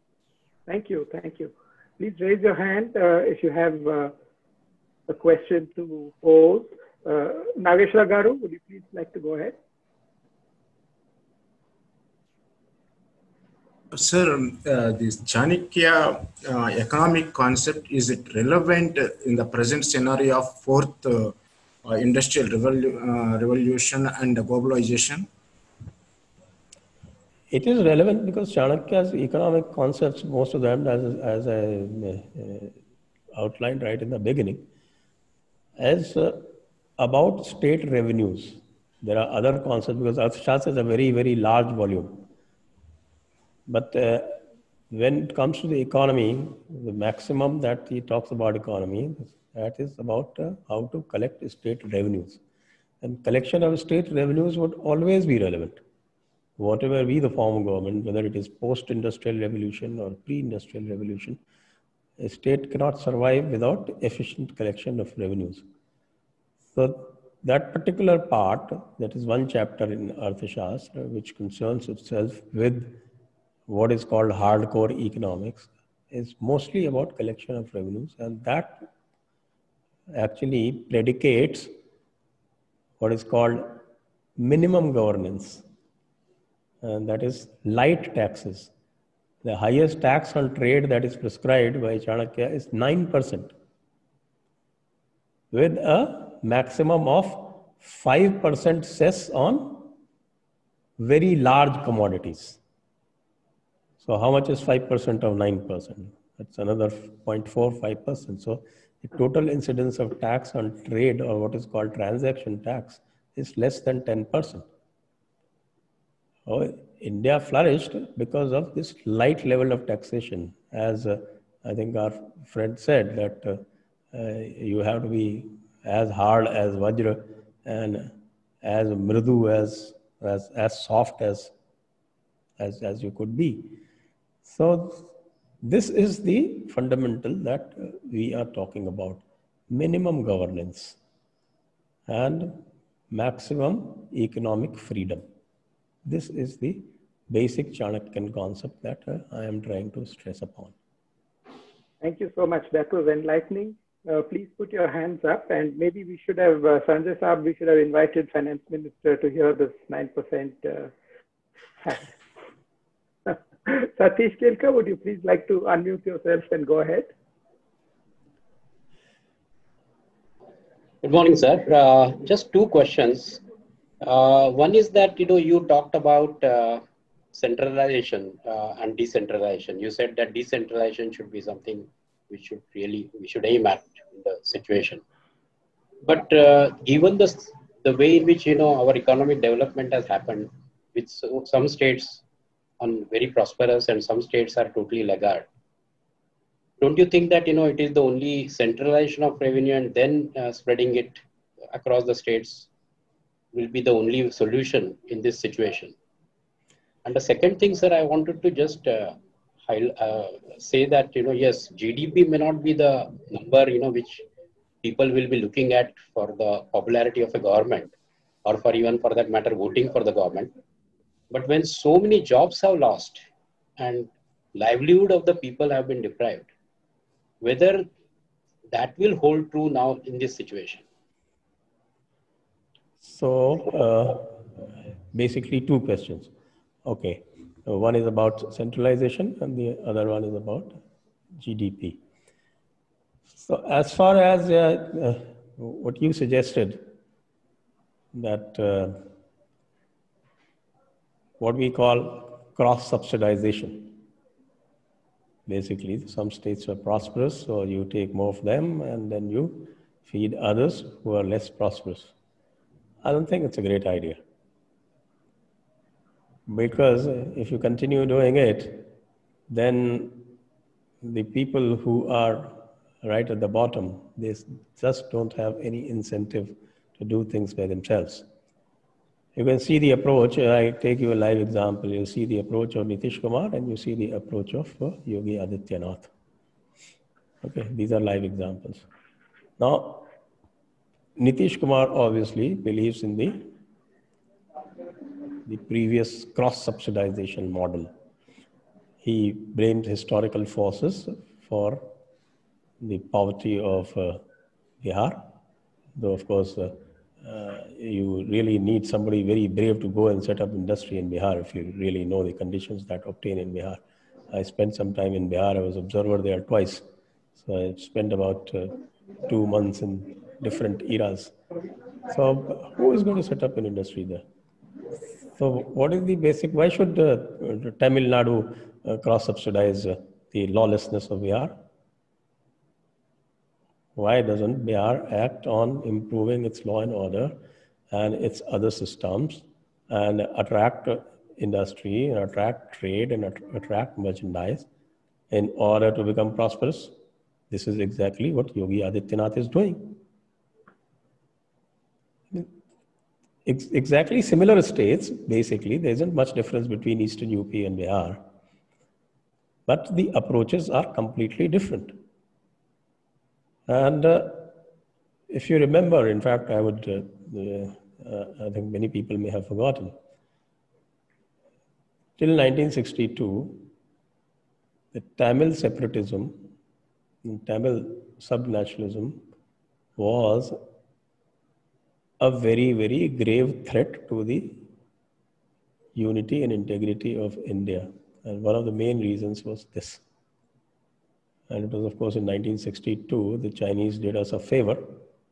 Thank you. Thank you. Please raise your hand if you have a question to pose. Nageshwar Garu, would you please like to go ahead? Sir, this Chanakya economic concept, is it relevant in the present scenario of fourth industrial revolution and globalization? It is relevant because Chanakya's economic concepts, most of them, as I outlined right in the beginning, as about state revenues. There are other concepts, because Arthashastra is a very, very large volume. But when it comes to the economy, the maximum that he talks about economy, that is about how to collect state revenues. And collection of state revenues would always be relevant. Whatever be the form of government, whether it is post-industrial revolution or pre-industrial revolution, a state cannot survive without efficient collection of revenues. So that particular part, that is one chapter in Arthashastra, which concerns itself with what is called hardcore economics, is mostly about collection of revenues, and that actually predicates what is called minimum governance, and that is light taxes. The highest tax on trade that is prescribed by Chanakya is 9%, with a maximum of 5% cess on very large commodities. So how much is 5% of 9%? That's another 0.45%. So the total incidence of tax on trade, or what is called transaction tax, is less than 10%. Oh, India flourished because of this light level of taxation. As I think our friend said, that you have to be as hard as Vajra and as mridu, as soft as you could be. So this is the fundamental that we are talking about: minimum governance and maximum economic freedom. This is the basic Chanakyan concept that I am trying to stress upon. Thank you so much. That was enlightening. Please put your hands up, and maybe we should have Sanjay Saab, we should have invited Finance Minister to hear this 9% fact. Satish Kelkar, would you please like to unmute yourself and go ahead? Good morning, sir. Just two questions. One is that, you know, you talked about centralization and decentralization. You said that decentralization should be something we should aim at in the situation. But given the way in which, you know, our economic development has happened, with some states on very prosperous and some states are totally laggard, don't you think that, you know, it is the only centralization of revenue and then spreading it across the states will be the only solution in this situation? And the second thing, sir, I wanted to just say that, you know, yes, GDP may not be the number, you know, which people will be looking at for the popularity of a government, or for even for that matter voting for the government. But when so many jobs have lost and livelihood of the people have been deprived, whether that will hold true now in this situation? So basically two questions. Okay. One is about centralization and the other one is about GDP. So as far as what you suggested, that what we call cross-subsidization. Basically, some states are prosperous, so you take more of them and then you feed others who are less prosperous. I don't think it's a great idea, because if you continue doing it, then the people who are right at the bottom, they just don't have any incentive to do things by themselves. You can see the approach, I take you a live example, you see the approach of Nitish Kumar and you see the approach of Yogi Adityanath. Okay, these are live examples. Now, Nitish Kumar obviously believes in the previous cross-subsidization model. He blamed historical forces for the poverty of Bihar, though of course you really need somebody very brave to go and set up industry in Bihar if you really know the conditions that obtain in Bihar. I spent some time in Bihar, I was observer there twice. So I spent about 2 months in different eras. So who is going to set up an industry there? So what is the basic, why should Tamil Nadu cross-subsidize the lawlessness of Bihar? Why doesn't Bihar act on improving its law and order and its other systems and attract industry and attract trade and attract merchandise in order to become prosperous. This is exactly what Yogi Adityanath is doing. Exactly similar states, basically. There isn't much difference between Eastern UP and Bihar, but the approaches are completely different. And if you remember, in fact, I would, I think many people may have forgotten, till 1962, the Tamil separatism and Tamil sub-nationalism was a very, very grave threat to the unity and integrity of India. And one of the main reasons was this. And it was, of course, in 1962, the Chinese did us a favor.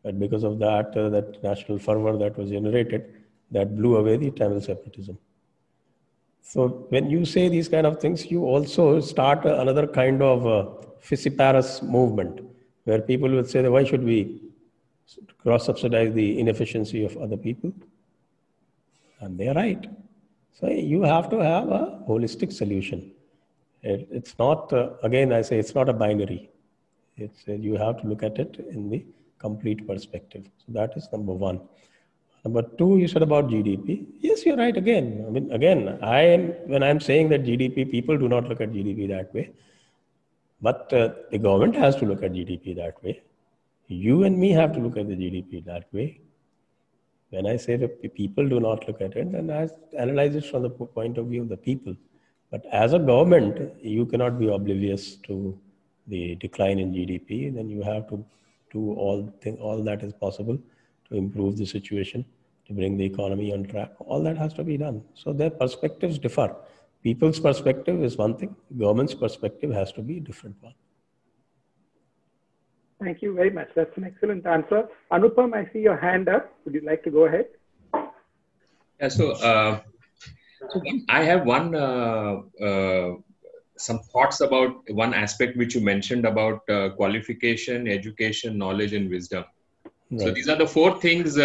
And because of that, that national fervor that was generated, that blew away the Tamil separatism. So when you say these kind of things, you also start another kind of fissiparous movement, where people will say, why should we cross-subsidize the inefficiency of other people? And they are right. So you have to have a holistic solution. It's not, again, I say, it's not a binary. It's, you have to look at it in the complete perspective. So that is number one. Number two, you said about GDP. Yes, you're right again. I mean, again, when I'm saying that GDP, people do not look at GDP that way. But the government has to look at GDP that way. You and me have to look at the GDP that way. When I say that people do not look at it, then I analyze it from the point of view of the people. But as a government, you cannot be oblivious to the decline in GDP. Then you have to do all that is possible to improve the situation, to bring the economy on track. All that has to be done. So their perspectives differ. People's perspective is one thing. Government's perspective has to be a different one. Thank you very much. That's an excellent answer. Anupam, I see your hand up. Would you like to go ahead? Yeah, so, I have some thoughts about one aspect which you mentioned about qualification, education, knowledge, and wisdom. Right. So these are the four things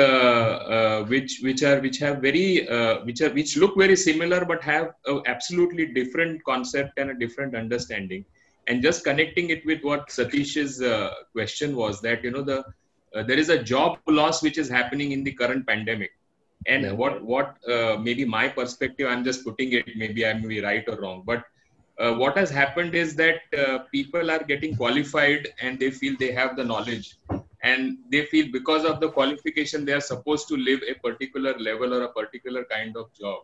which look very similar but have an absolutely different concept and a different understanding. And just connecting it with what Satish's question was, that there is a job loss which is happening in the current pandemic. And yeah, what maybe my perspective, I'm just putting it, maybe I may be right or wrong, but what has happened is that people are getting qualified and they feel they have the knowledge. And they feel because of the qualification, they are supposed to live a particular level or a particular kind of job.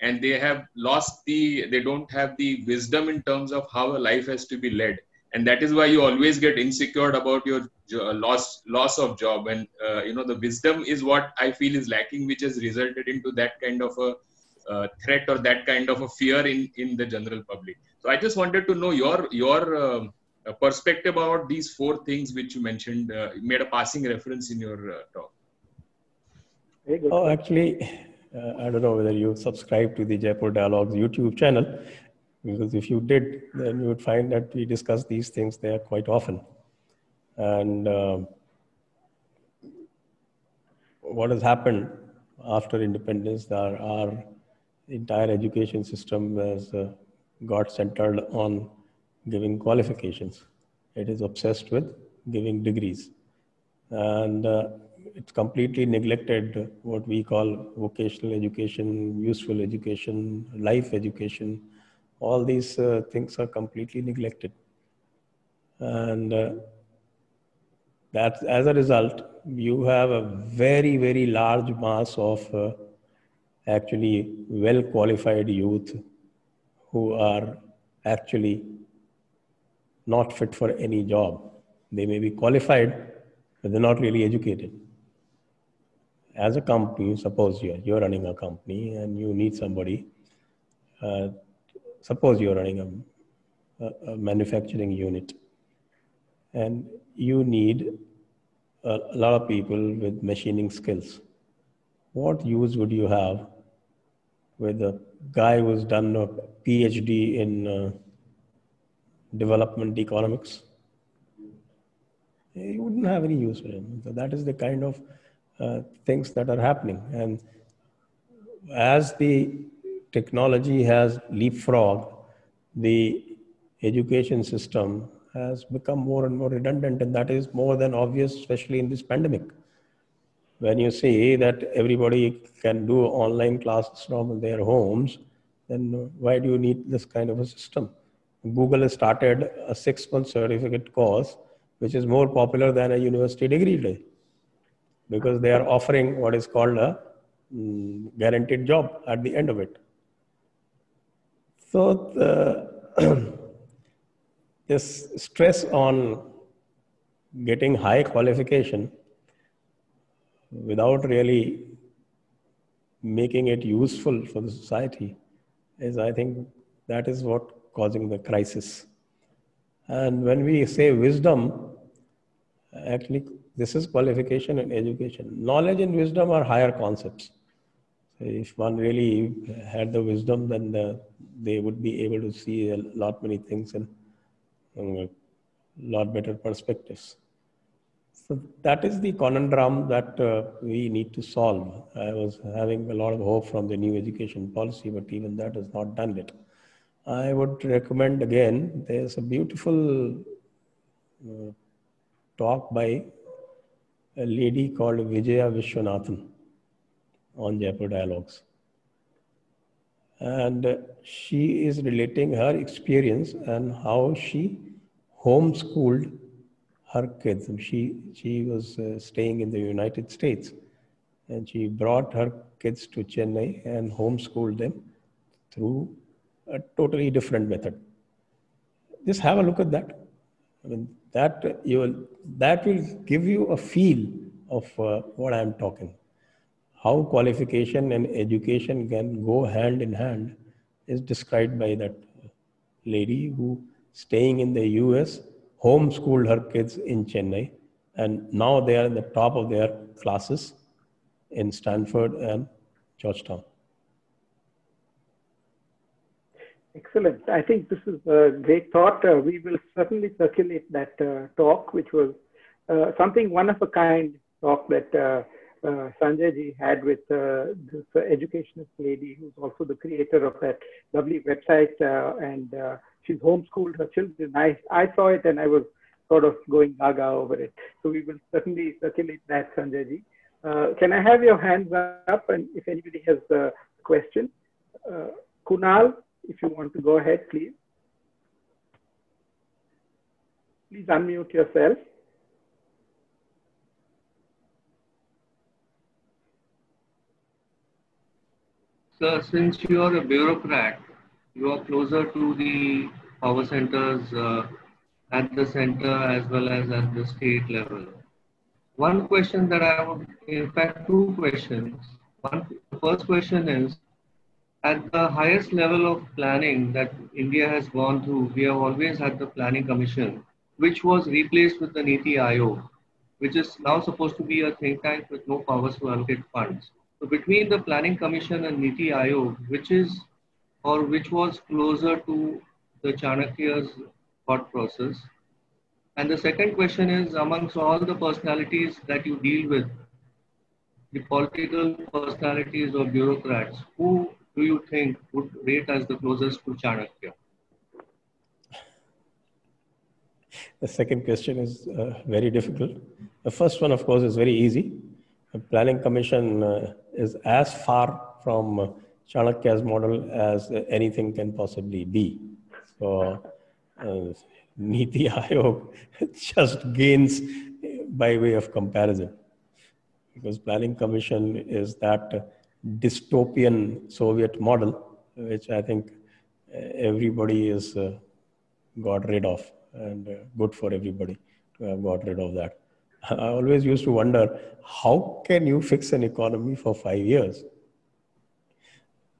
And they have lost they don't have the wisdom in terms of how a life has to be led. And that is why you always get insecure about your loss of job. And, the wisdom is what I feel is lacking, which has resulted into that kind of a threat or that kind of a fear in the general public. So I just wanted to know your perspective about these four things which you mentioned. You made a passing reference in your talk. Oh, actually... I don't know whether you subscribe to the Jaipur Dialogues YouTube channel, because if you did, then you would find that we discuss these things there quite often. And what has happened after independence, our entire education system has got centered on giving qualifications. It is obsessed with giving degrees. And it's completely neglected what we call vocational education, useful education, life education. All these things are completely neglected. And that's, as a result, you have a very, very large mass of actually well-qualified youth who are actually not fit for any job. They may be qualified, but they're not really educated. As a company, suppose you're running a company and you need somebody, suppose you're running a manufacturing unit and you need a lot of people with machining skills. What use would you have with a guy who's done a PhD in development economics? You wouldn't have any use for him. So that is the kind of things that are happening. And as the technology has leapfrogged the education system, has become more and more redundant, and that is more than obvious, especially in this pandemic. When you see that everybody can do online classes from their homes, then why do you need this kind of a system? Google has started a 6-month certificate course, which is more popular than a university degree today, because they are offering what is called a guaranteed job at the end of it. So this stress on getting high qualification without really making it useful for the society is, I think, that is what causing the crisis. And when we say wisdom, actually this is qualification and education. Knowledge and wisdom are higher concepts. So if one really had the wisdom, then they would be able to see a lot many things in a lot better perspectives. So that is the conundrum that we need to solve. I was having a lot of hope from the new education policy, but even that is not done yet. I would recommend again, there's a beautiful talk by a lady called Vijaya Vishwanathan on Jaipur Dialogues. And she is relating her experience and how she homeschooled her kids. And she was staying in the United States, and she brought her kids to Chennai and homeschooled them through a totally different method. Just have a look at that. I mean, that will give you a feel of what I am talking. How qualification and education can go hand in hand is described by that lady who, staying in the US, homeschooled her kids in Chennai, and now they are in the top of their classes in Stanford and Georgetown. Excellent. I think this is a great thought. We will certainly circulate that talk, which was something one-of-a-kind talk that Sanjay ji had with this educationist lady, who's also the creator of that lovely website, and she's homeschooled her children. I saw it and I was sort of going gaga over it. So we will certainly circulate that, Sanjay ji. Can I have your hands up, and if anybody has a question? Kunal? If you want to go ahead, please. Please unmute yourself. Sir, since you are a bureaucrat, you are closer to the power centers at the center as well as at the state level. One question that I have, in fact, two questions. The first question is, at the highest level of planning that India has gone through, we have always had the Planning Commission, which was replaced with the Niti Aayog, which is now supposed to be a think tank with no powers to allocate funds. So between the Planning Commission and Niti Aayog, which was closer to the Chanakya's thought process? And the second question is, amongst all the personalities that you deal with, the political personalities or bureaucrats, who do you think would rate as the closest to Chanakya? The second question is very difficult. The first one, of course, is very easy. The Planning Commission is as far from Chanakya's model as anything can possibly be. So Niti Aayog just gains by way of comparison, because Planning Commission is that dystopian Soviet model, which I think everybody has got rid of, and good for everybody to have got rid of that. I always used to wonder, how can you fix an economy for 5 years?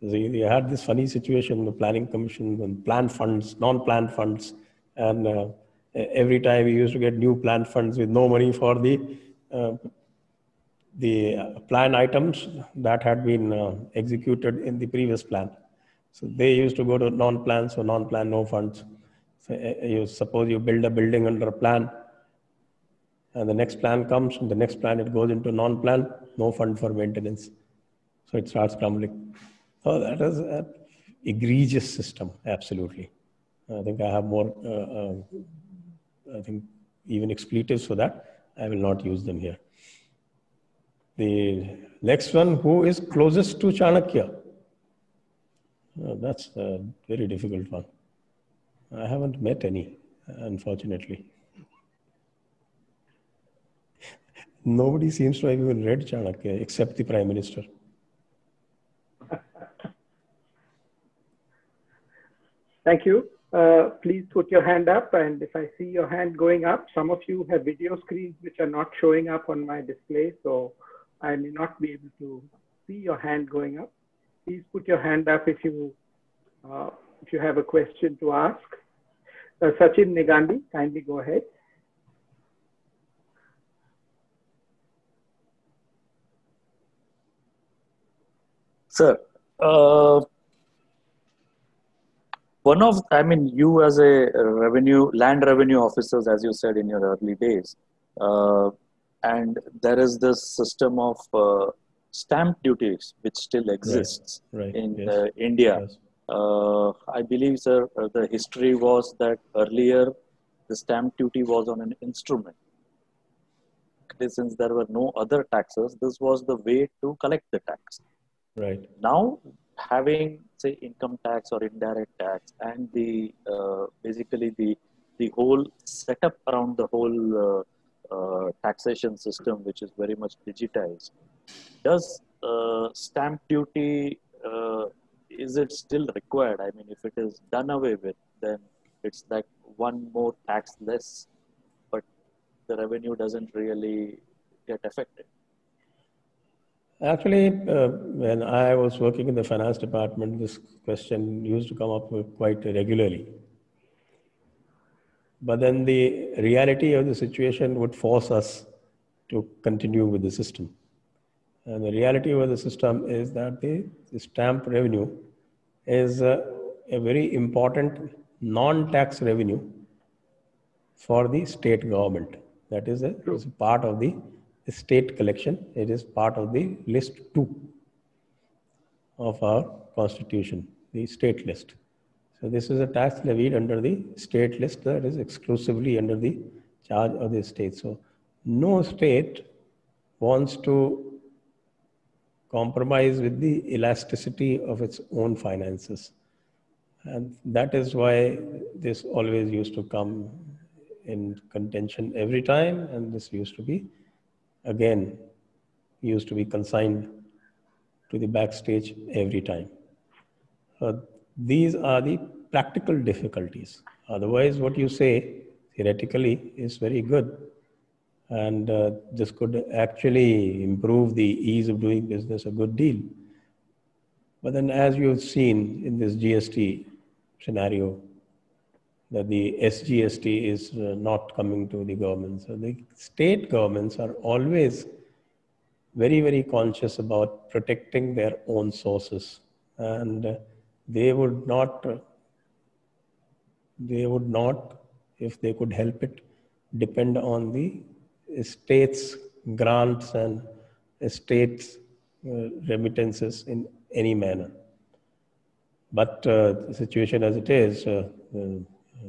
You had this funny situation, the Planning Commission, and planned funds, non-planned funds, and every time we used to get new planned funds with no money for the plan items that had been executed in the previous plan. So they used to go to non-plan, so non-plan, no funds. So you suppose you build a building under a plan, and the next plan comes, and the next plan it goes into non-plan, no fund for maintenance. So it starts crumbling. So that is egregious system, absolutely. I think I have more, I think even expletives for that, I will not use them here. The next one, who is closest to Chanakya? Oh, that's a very difficult one. I haven't met any, unfortunately. Nobody seems to have even read Chanakya except the Prime Minister. Thank you. Please put your hand up, and if I see your hand going up, some of you have video screens which are not showing up on my display, so I may not be able to see your hand going up. Please put your hand up if you have a question to ask. Sachin Negandi, kindly go ahead. Sir, one of, I mean, you as a revenue, land revenue officers, as you said in your early days, and there is this system of stamp duties which still exists, right, right, in India. Yes. I believe, sir, the history was that earlier the stamp duty was on an instrument. Since there were no other taxes, this was the way to collect the tax. Right. Now, having, say, income tax or indirect tax, and the basically the whole setup around the whole taxation system, which is very much digitized, does stamp duty, is it still required? I mean, if it is done away with, then it's like one more tax less, but the revenue doesn't really get affected. Actually, when I was working in the finance department, this question used to come up quite regularly. But then the reality of the situation would force us to continue with the system. And the reality of the system is that the stamp revenue is a very important non-tax revenue for the state government. That is a part of the state collection. It is part of the list 2 of our constitution, the state list. So this is a tax levied under the state list that is exclusively under the charge of the state. So no state wants to compromise with the elasticity of its own finances. And that is why this always used to come in contention every time, and this used to be again used to be consigned to the backstage every time. These are the practical difficulties. Otherwise, what you say theoretically is very good, and this could actually improve the ease of doing business a good deal. But then, as you've seen in this GST scenario, that the SGST is not coming to the governments. So the state governments are always very, very conscious about protecting their own sources, and they would not, if they could help it, depend on the state's grants and state's remittances in any manner. But the situation as it is,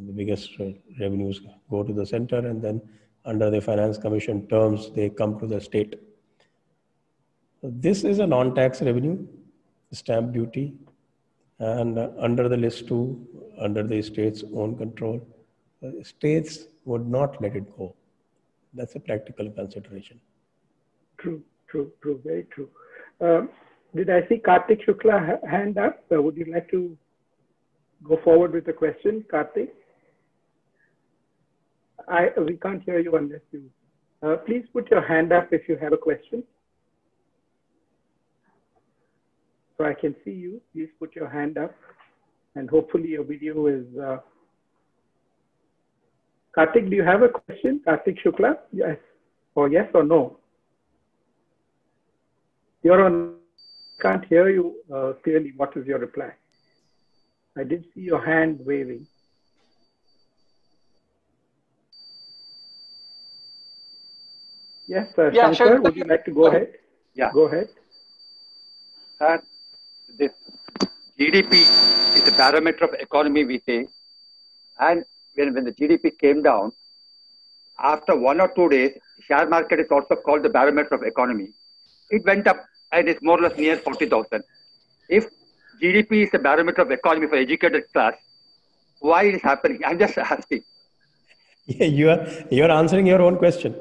the biggest revenues go to the center, and then under the Finance Commission terms, they come to the state. This is a non-tax revenue, stamp duty, and under the list 2, under the state's own control, states would not let it go. That's a practical consideration. True, true, true, very true. Did I see Kartik Shukla hand up? Would you like to go forward with the question, Karthik? We can't hear you unless you... please put your hand up if you have a question. So I can see you. Please put your hand up, and hopefully your video is... Karthik, do you have a question? Karthik Shukla? Yes. Or yes or no? You're on... Can't hear you clearly. What is your reply? I did see your hand waving. Yes, sir. Yeah, Shankar, sure. Would you like to go ahead? Yeah. Go ahead. Sir, this GDP the barometer of economy, we think. And when the GDP came down, after 1 or 2 days, share market is also called the barometer of economy. It went up and it's more or less near 40,000. If GDP is the barometer of economy for educated class, why it is happening? I'm just asking. Yeah, you are answering your own question.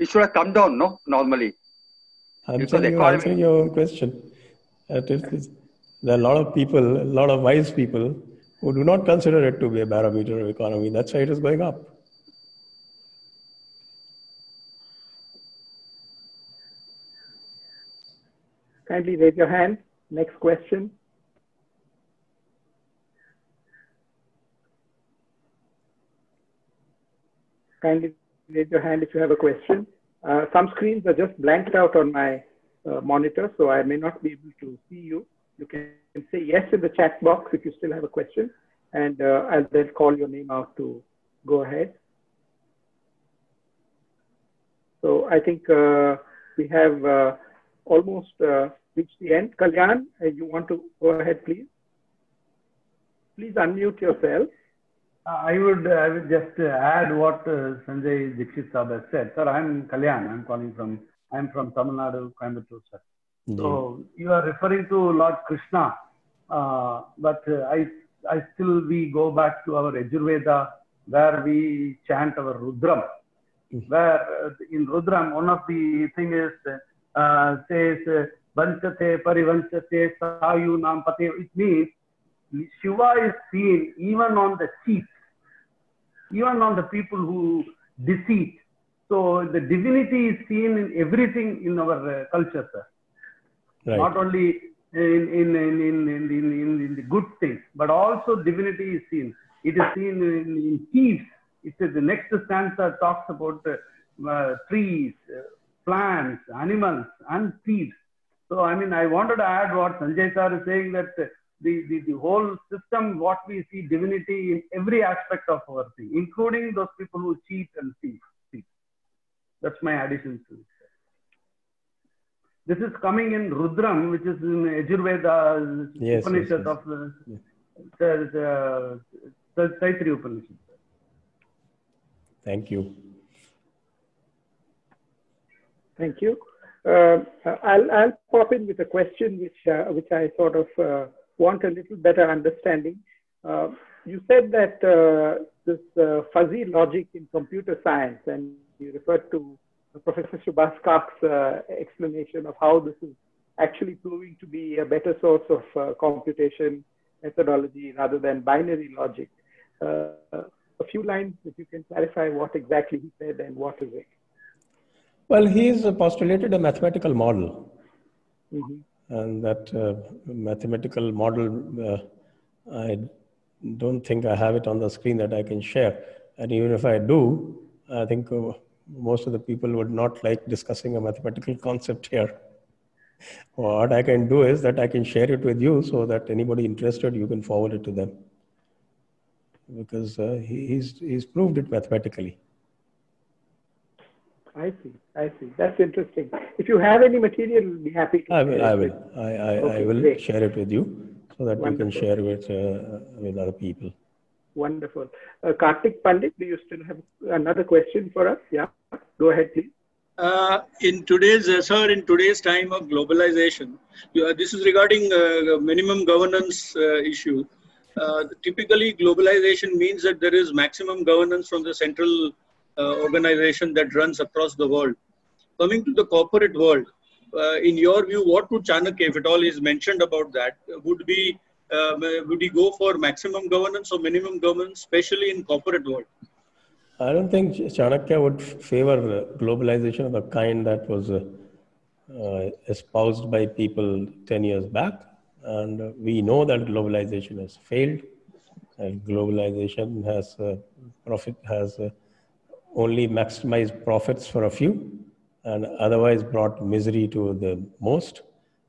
It should have come down, no? Normally. I'm telling you, answering your own question. There are a lot of people, a lot of wise people who do not consider it to be a barometer of economy. That's why it is going up. Kindly raise your hand. Next question. Kindly raise your hand if you have a question. Some screens are just blanked out on my monitor, so I may not be able to see you. You can say yes in the chat box if you still have a question, and I'll then call your name out to go ahead. So I think we have almost reached the end. Kalyan, you want to go ahead, please? Please unmute yourself. I would just add what Sanjay Dixit Sahab has said. Sir, I'm Kalyan. I'm from Tamil Nadu, Coimbatore, sir. Mm-hmm. So you are referring to Lord Krishna, but we go back to our Yajurveda where we chant our Rudram. Mm-hmm. Where in Rudram, one of the thing is says Vanchate Parivanchate Sayu Nampate. It means Shiva is seen even on the cheat, even on the people who deceit. So the divinity is seen in everything in our culture, sir. Right. Not only in the good things, but also divinity is seen. It is seen in thieves. It says the next stanza talks about trees, plants, animals, and thieves. So I mean, I wanted to add what Sanjay sir is saying, that the whole system, what we see divinity in every aspect of our thing, including those people who cheat and thief. That's my addition to it. This is coming in Rudram, which is in Yajurveda, yes, Upanishad, yes, yes, of the Taittiriya Upanishad. Thank you. Thank you. I'll pop in with a question which I sort of want a little better understanding. You said that this fuzzy logic in computer science, and you referred to Professor Subhas Kak's explanation of how this is actually proving to be a better source of computation methodology rather than binary logic. A few lines, if you can clarify what exactly he said and what is it? Well, he's postulated a mathematical model. Mm-hmm. And that mathematical model, I don't think I have it on the screen that I can share. And even if I do, I think most of the people would not like discussing a mathematical concept here. What I can do is that I can share it with you so that anybody interested, you can forward it to them. Because he's proved it mathematically. I see, I see. That's interesting. If you have any material, we'll be happy to I will share it with you so that you can share it with other people. Wonderful. Kartik Pandit, do you still have another question for us? Yeah, go ahead, please. In today's time of globalization, this is regarding minimum governance issue. Typically, globalization means that there is maximum governance from the central organization that runs across the world. Coming to the corporate world, in your view, what would Chanakya, if at all is mentioned about that, would he go for maximum governance or minimum governance, especially in corporate world? I don't think Chanakya would favor globalization of the kind that was espoused by people 10 years back. And we know that globalization has failed. And globalization has only maximized profits for a few and otherwise brought misery to the most.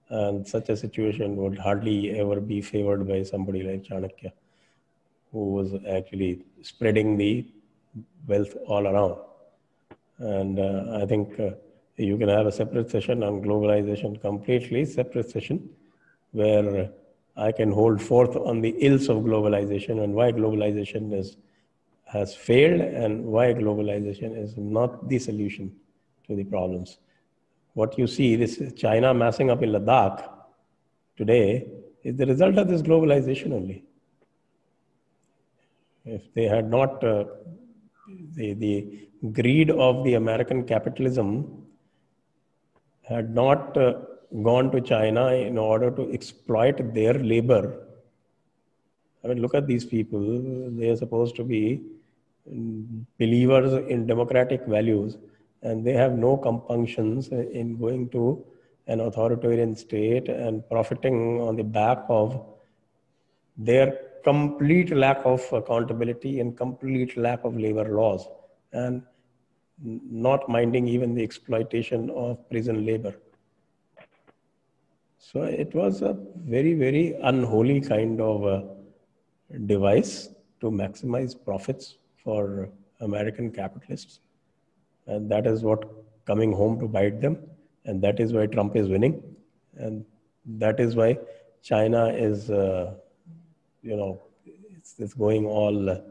And such a situation would hardly ever be favored by somebody like Chanakya, who was actually spreading the wealth all around. And I think You can have a separate session on globalization, completely separate session, where I can hold forth on the ills of globalization and why globalization has failed and why globalization is not the solution to the problems. What you see, this China massing up in Ladakh today, is the result of this globalization only. If they had not the greed of the American capitalism had not gone to China in order to exploit their labor. I mean, look at these people. They are supposed to be believers in democratic values, and they have no compunctions in going to an authoritarian state and profiting on the back of their complete lack of accountability and complete lack of labor laws, and not minding even the exploitation of prison labor. So it was a very, very unholy kind of a device to maximize profits for American capitalists. And that is what coming home to bite them. And that is why Trump is winning. And that is why China is, you know, it's going all,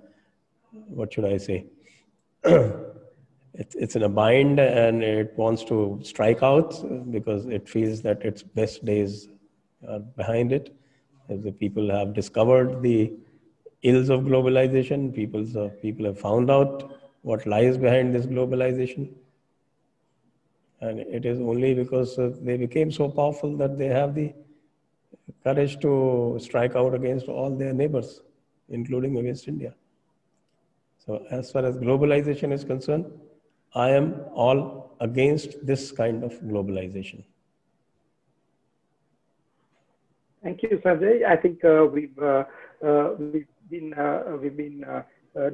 what should I say? It's in a bind, and it wants to strike out because it feels that its best days are behind it. As the people have discovered the ills of globalization, people have found out what lies behind this globalization. And it is only because they became so powerful that they have the courage to strike out against all their neighbors, including against India. So as far as globalization is concerned, I am all against this kind of globalization. Thank you, Sanjay. I think we've been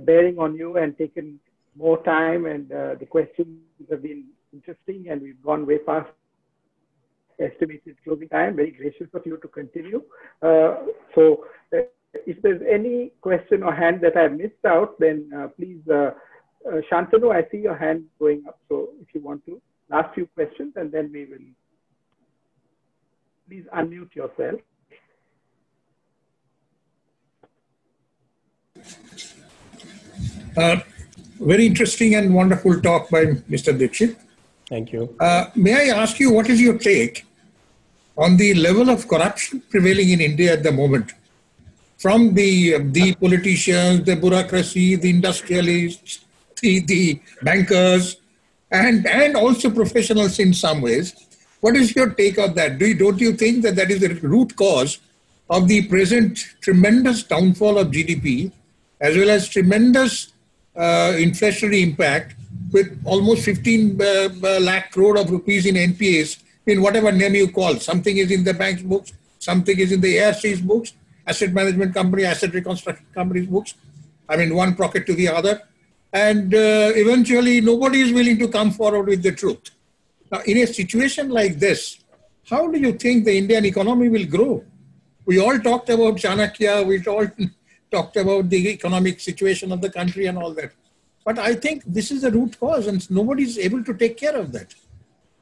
bearing on you and taken more time, and the questions have been interesting, and we've gone way past estimated closing time. Very gracious of you to continue. So if there's any question or hand that I've missed out, then please. Shantanu, I see your hand going up, so if you want to, last few questions, and then we will. Please unmute yourself. Very interesting and wonderful talk by Mr. Dixit. Thank you. May I ask you, what is your take on the level of corruption prevailing in India at the moment? From the politicians, the bureaucracy, the industrialists, the bankers, and also professionals in some ways. What is your take on that? Don't you think that that is the root cause of the present tremendous downfall of GDP, as well as tremendous inflationary impact, with almost 15 lakh crore of rupees in NPAs, in whatever name you call. Something is in the bank's books, something is in the ARC's books, asset management company, asset reconstruction company's books. I mean, one pocket to the other. And eventually, nobody is willing to come forward with the truth. Now, in a situation like this, how do you think the Indian economy will grow? We all talked about Chanakya, we all talked about the economic situation of the country and all that. But I think this is the root cause, and nobody is able to take care of that.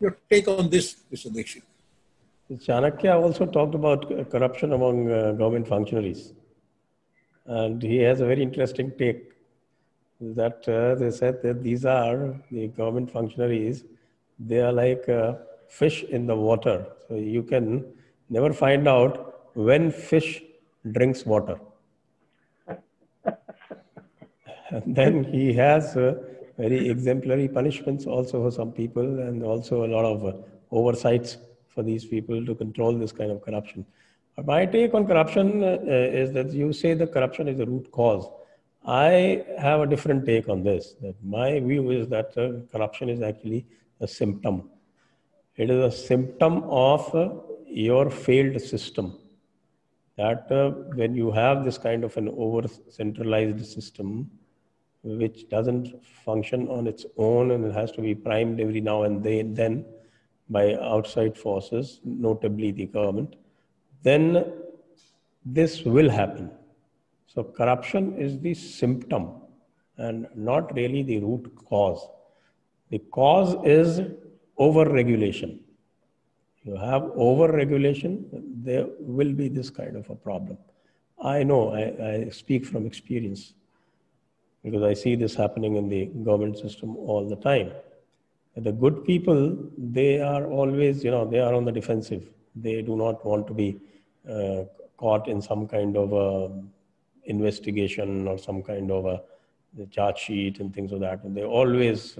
Your take on this, Mr. Dixit. Chanakya also talked about corruption among government functionaries. And he has a very interesting take. That they said that these are the government functionaries, they are like fish in the water. So you can never find out when fish drinks water. And then he has very exemplary punishments also for some people, and also a lot of oversights for these people to control this kind of corruption. But my take on corruption is that you say the corruption is the root cause. I have a different take on this. That my view is that corruption is actually a symptom. It is a symptom of your failed system. That when you have this kind of an over-centralized system, which doesn't function on its own, and it has to be primed every now and then by outside forces, notably the government, then this will happen. So corruption is the symptom and not really the root cause. The cause is over-regulation. You have over-regulation, there will be this kind of a problem. I know, I speak from experience because I see this happening in the government system all the time. The good people, they are always, you know, they are on the defensive. They do not want to be caught in some kind of a investigation or some kind of a charge sheet and things of that. And they always,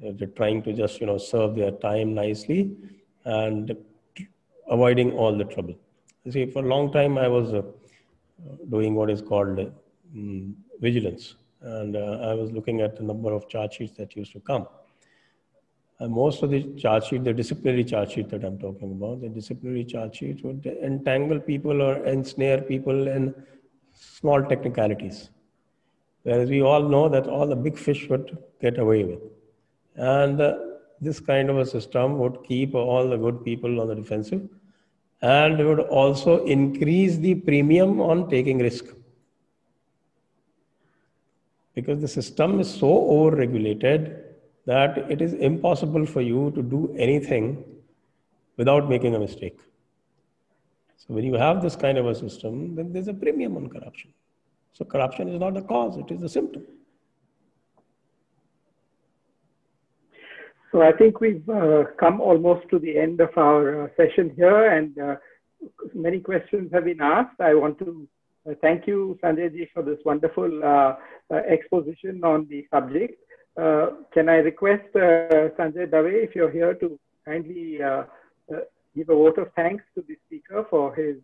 they're trying to just, you know, serve their time nicely and avoiding all the trouble. You see, for a long time I was doing what is called vigilance, and I was looking at the number of charge sheets that used to come. And most of the charge sheet, the disciplinary charge sheet that I'm talking about, the disciplinary charge sheet would entangle people or ensnare people in small technicalities. Whereas we all know that all the big fish would get away with. And this kind of a system would keep all the good people on the defensive and would also increase the premium on taking risk. Because the system is so over-regulated that it is impossible for you to do anything without making a mistake. So when you have this kind of a system, then there's a premium on corruption. So corruption is not the cause, it is the symptom. So I think we've come almost to the end of our session here, and many questions have been asked. I want to thank you, Sanjay Ji, for this wonderful exposition on the subject. Can I request Sanjay Dave, if you're here, to kindly give a vote of thanks to the speaker for his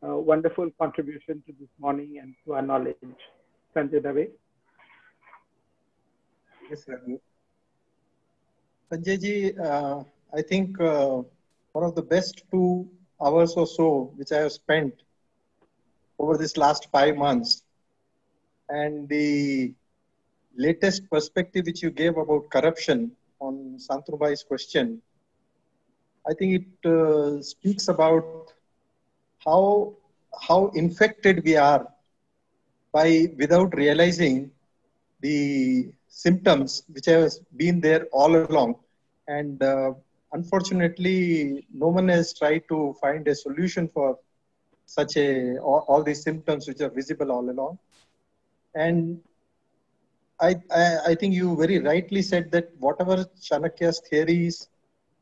wonderful contribution to this morning and to our knowledge. Sanjay Dave. Yes, sir. Sanjay Ji, I think one of the best 2 hours or so which I have spent over this last 5 months, and the latest perspective which you gave about corruption on Santrubhai's question, I think it speaks about how infected we are by without realizing the symptoms which have been there all along. And unfortunately, no one has tried to find a solution for such a, all these symptoms which are visible all along. And I think you very rightly said that whatever Chanakya's theories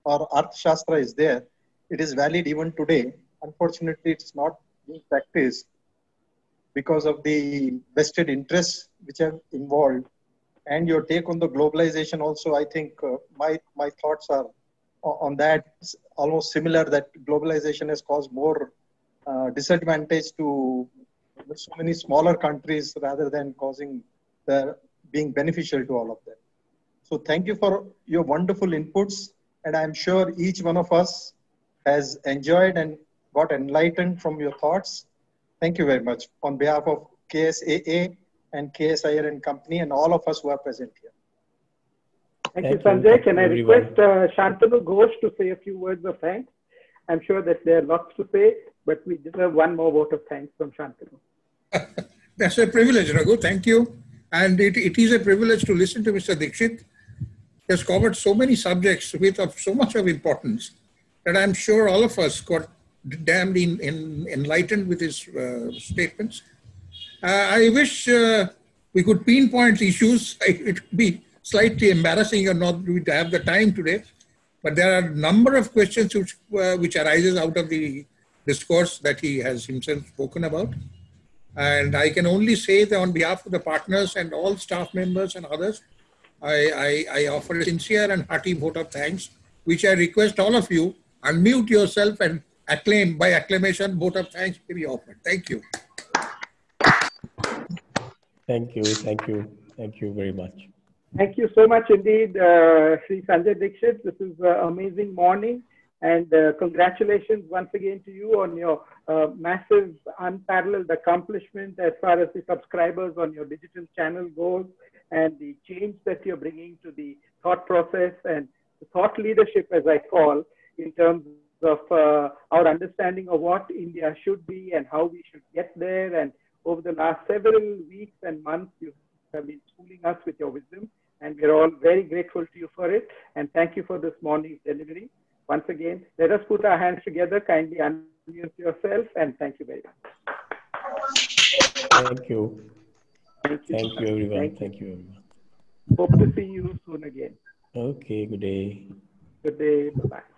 or Arthashastra is there, it is valid even today. Unfortunately, it's not being practiced because of the vested interests which are involved. And your take on the globalization also, I think my thoughts are on that almost similar, that globalization has caused more disadvantage to so many smaller countries rather than causing the being beneficial to all of them. So thank you for your wonderful inputs, and I'm sure each one of us has enjoyed and got enlightened from your thoughts. Thank you very much on behalf of KSAA and KS Aiyar and company and all of us who are present here. Thank you, Sanjay. Can I request Shantanu Ghosh to say a few words of thanks? I'm sure that there are lots to say, but we deserve one more vote of thanks from Shantanu. That's a privilege, Raghu. Thank you. And it is a privilege to listen to Mr. Dixit. He has covered so many subjects with so much of importance that I'm sure all of us got damned enlightened with his statements. I wish we could pinpoint issues. It would be slightly embarrassing or not to have the time today, but there are a number of questions which arises out of the discourse that he has himself spoken about. And I can only say that on behalf of the partners and all staff members and others, I offer a sincere and hearty vote of thanks, which I request all of you unmute yourself and acclaim by acclamation. Vote of thanks may be offered. Thank you. Thank you. Thank you. Thank you very much. Thank you so much indeed, Sri Sanjay Dixit. This is an amazing morning. And congratulations once again to you on your massive, unparalleled accomplishment as far as the subscribers on your digital channel goes, and the change that you're bringing to the thought process and the thought leadership, as I call, in terms of our understanding of what India should be and how we should get there. And over the last several weeks and months, you have been schooling us with your wisdom, and we're all very grateful to you for it. And and thank you for this morning's delivery. Once again, let us put our hands together. Kindly unmute yourself, and thank you very much. Thank you. Thank you, everyone. Thank you, everyone. Hope to see you soon again. Okay. Good day. Good day. Bye-bye.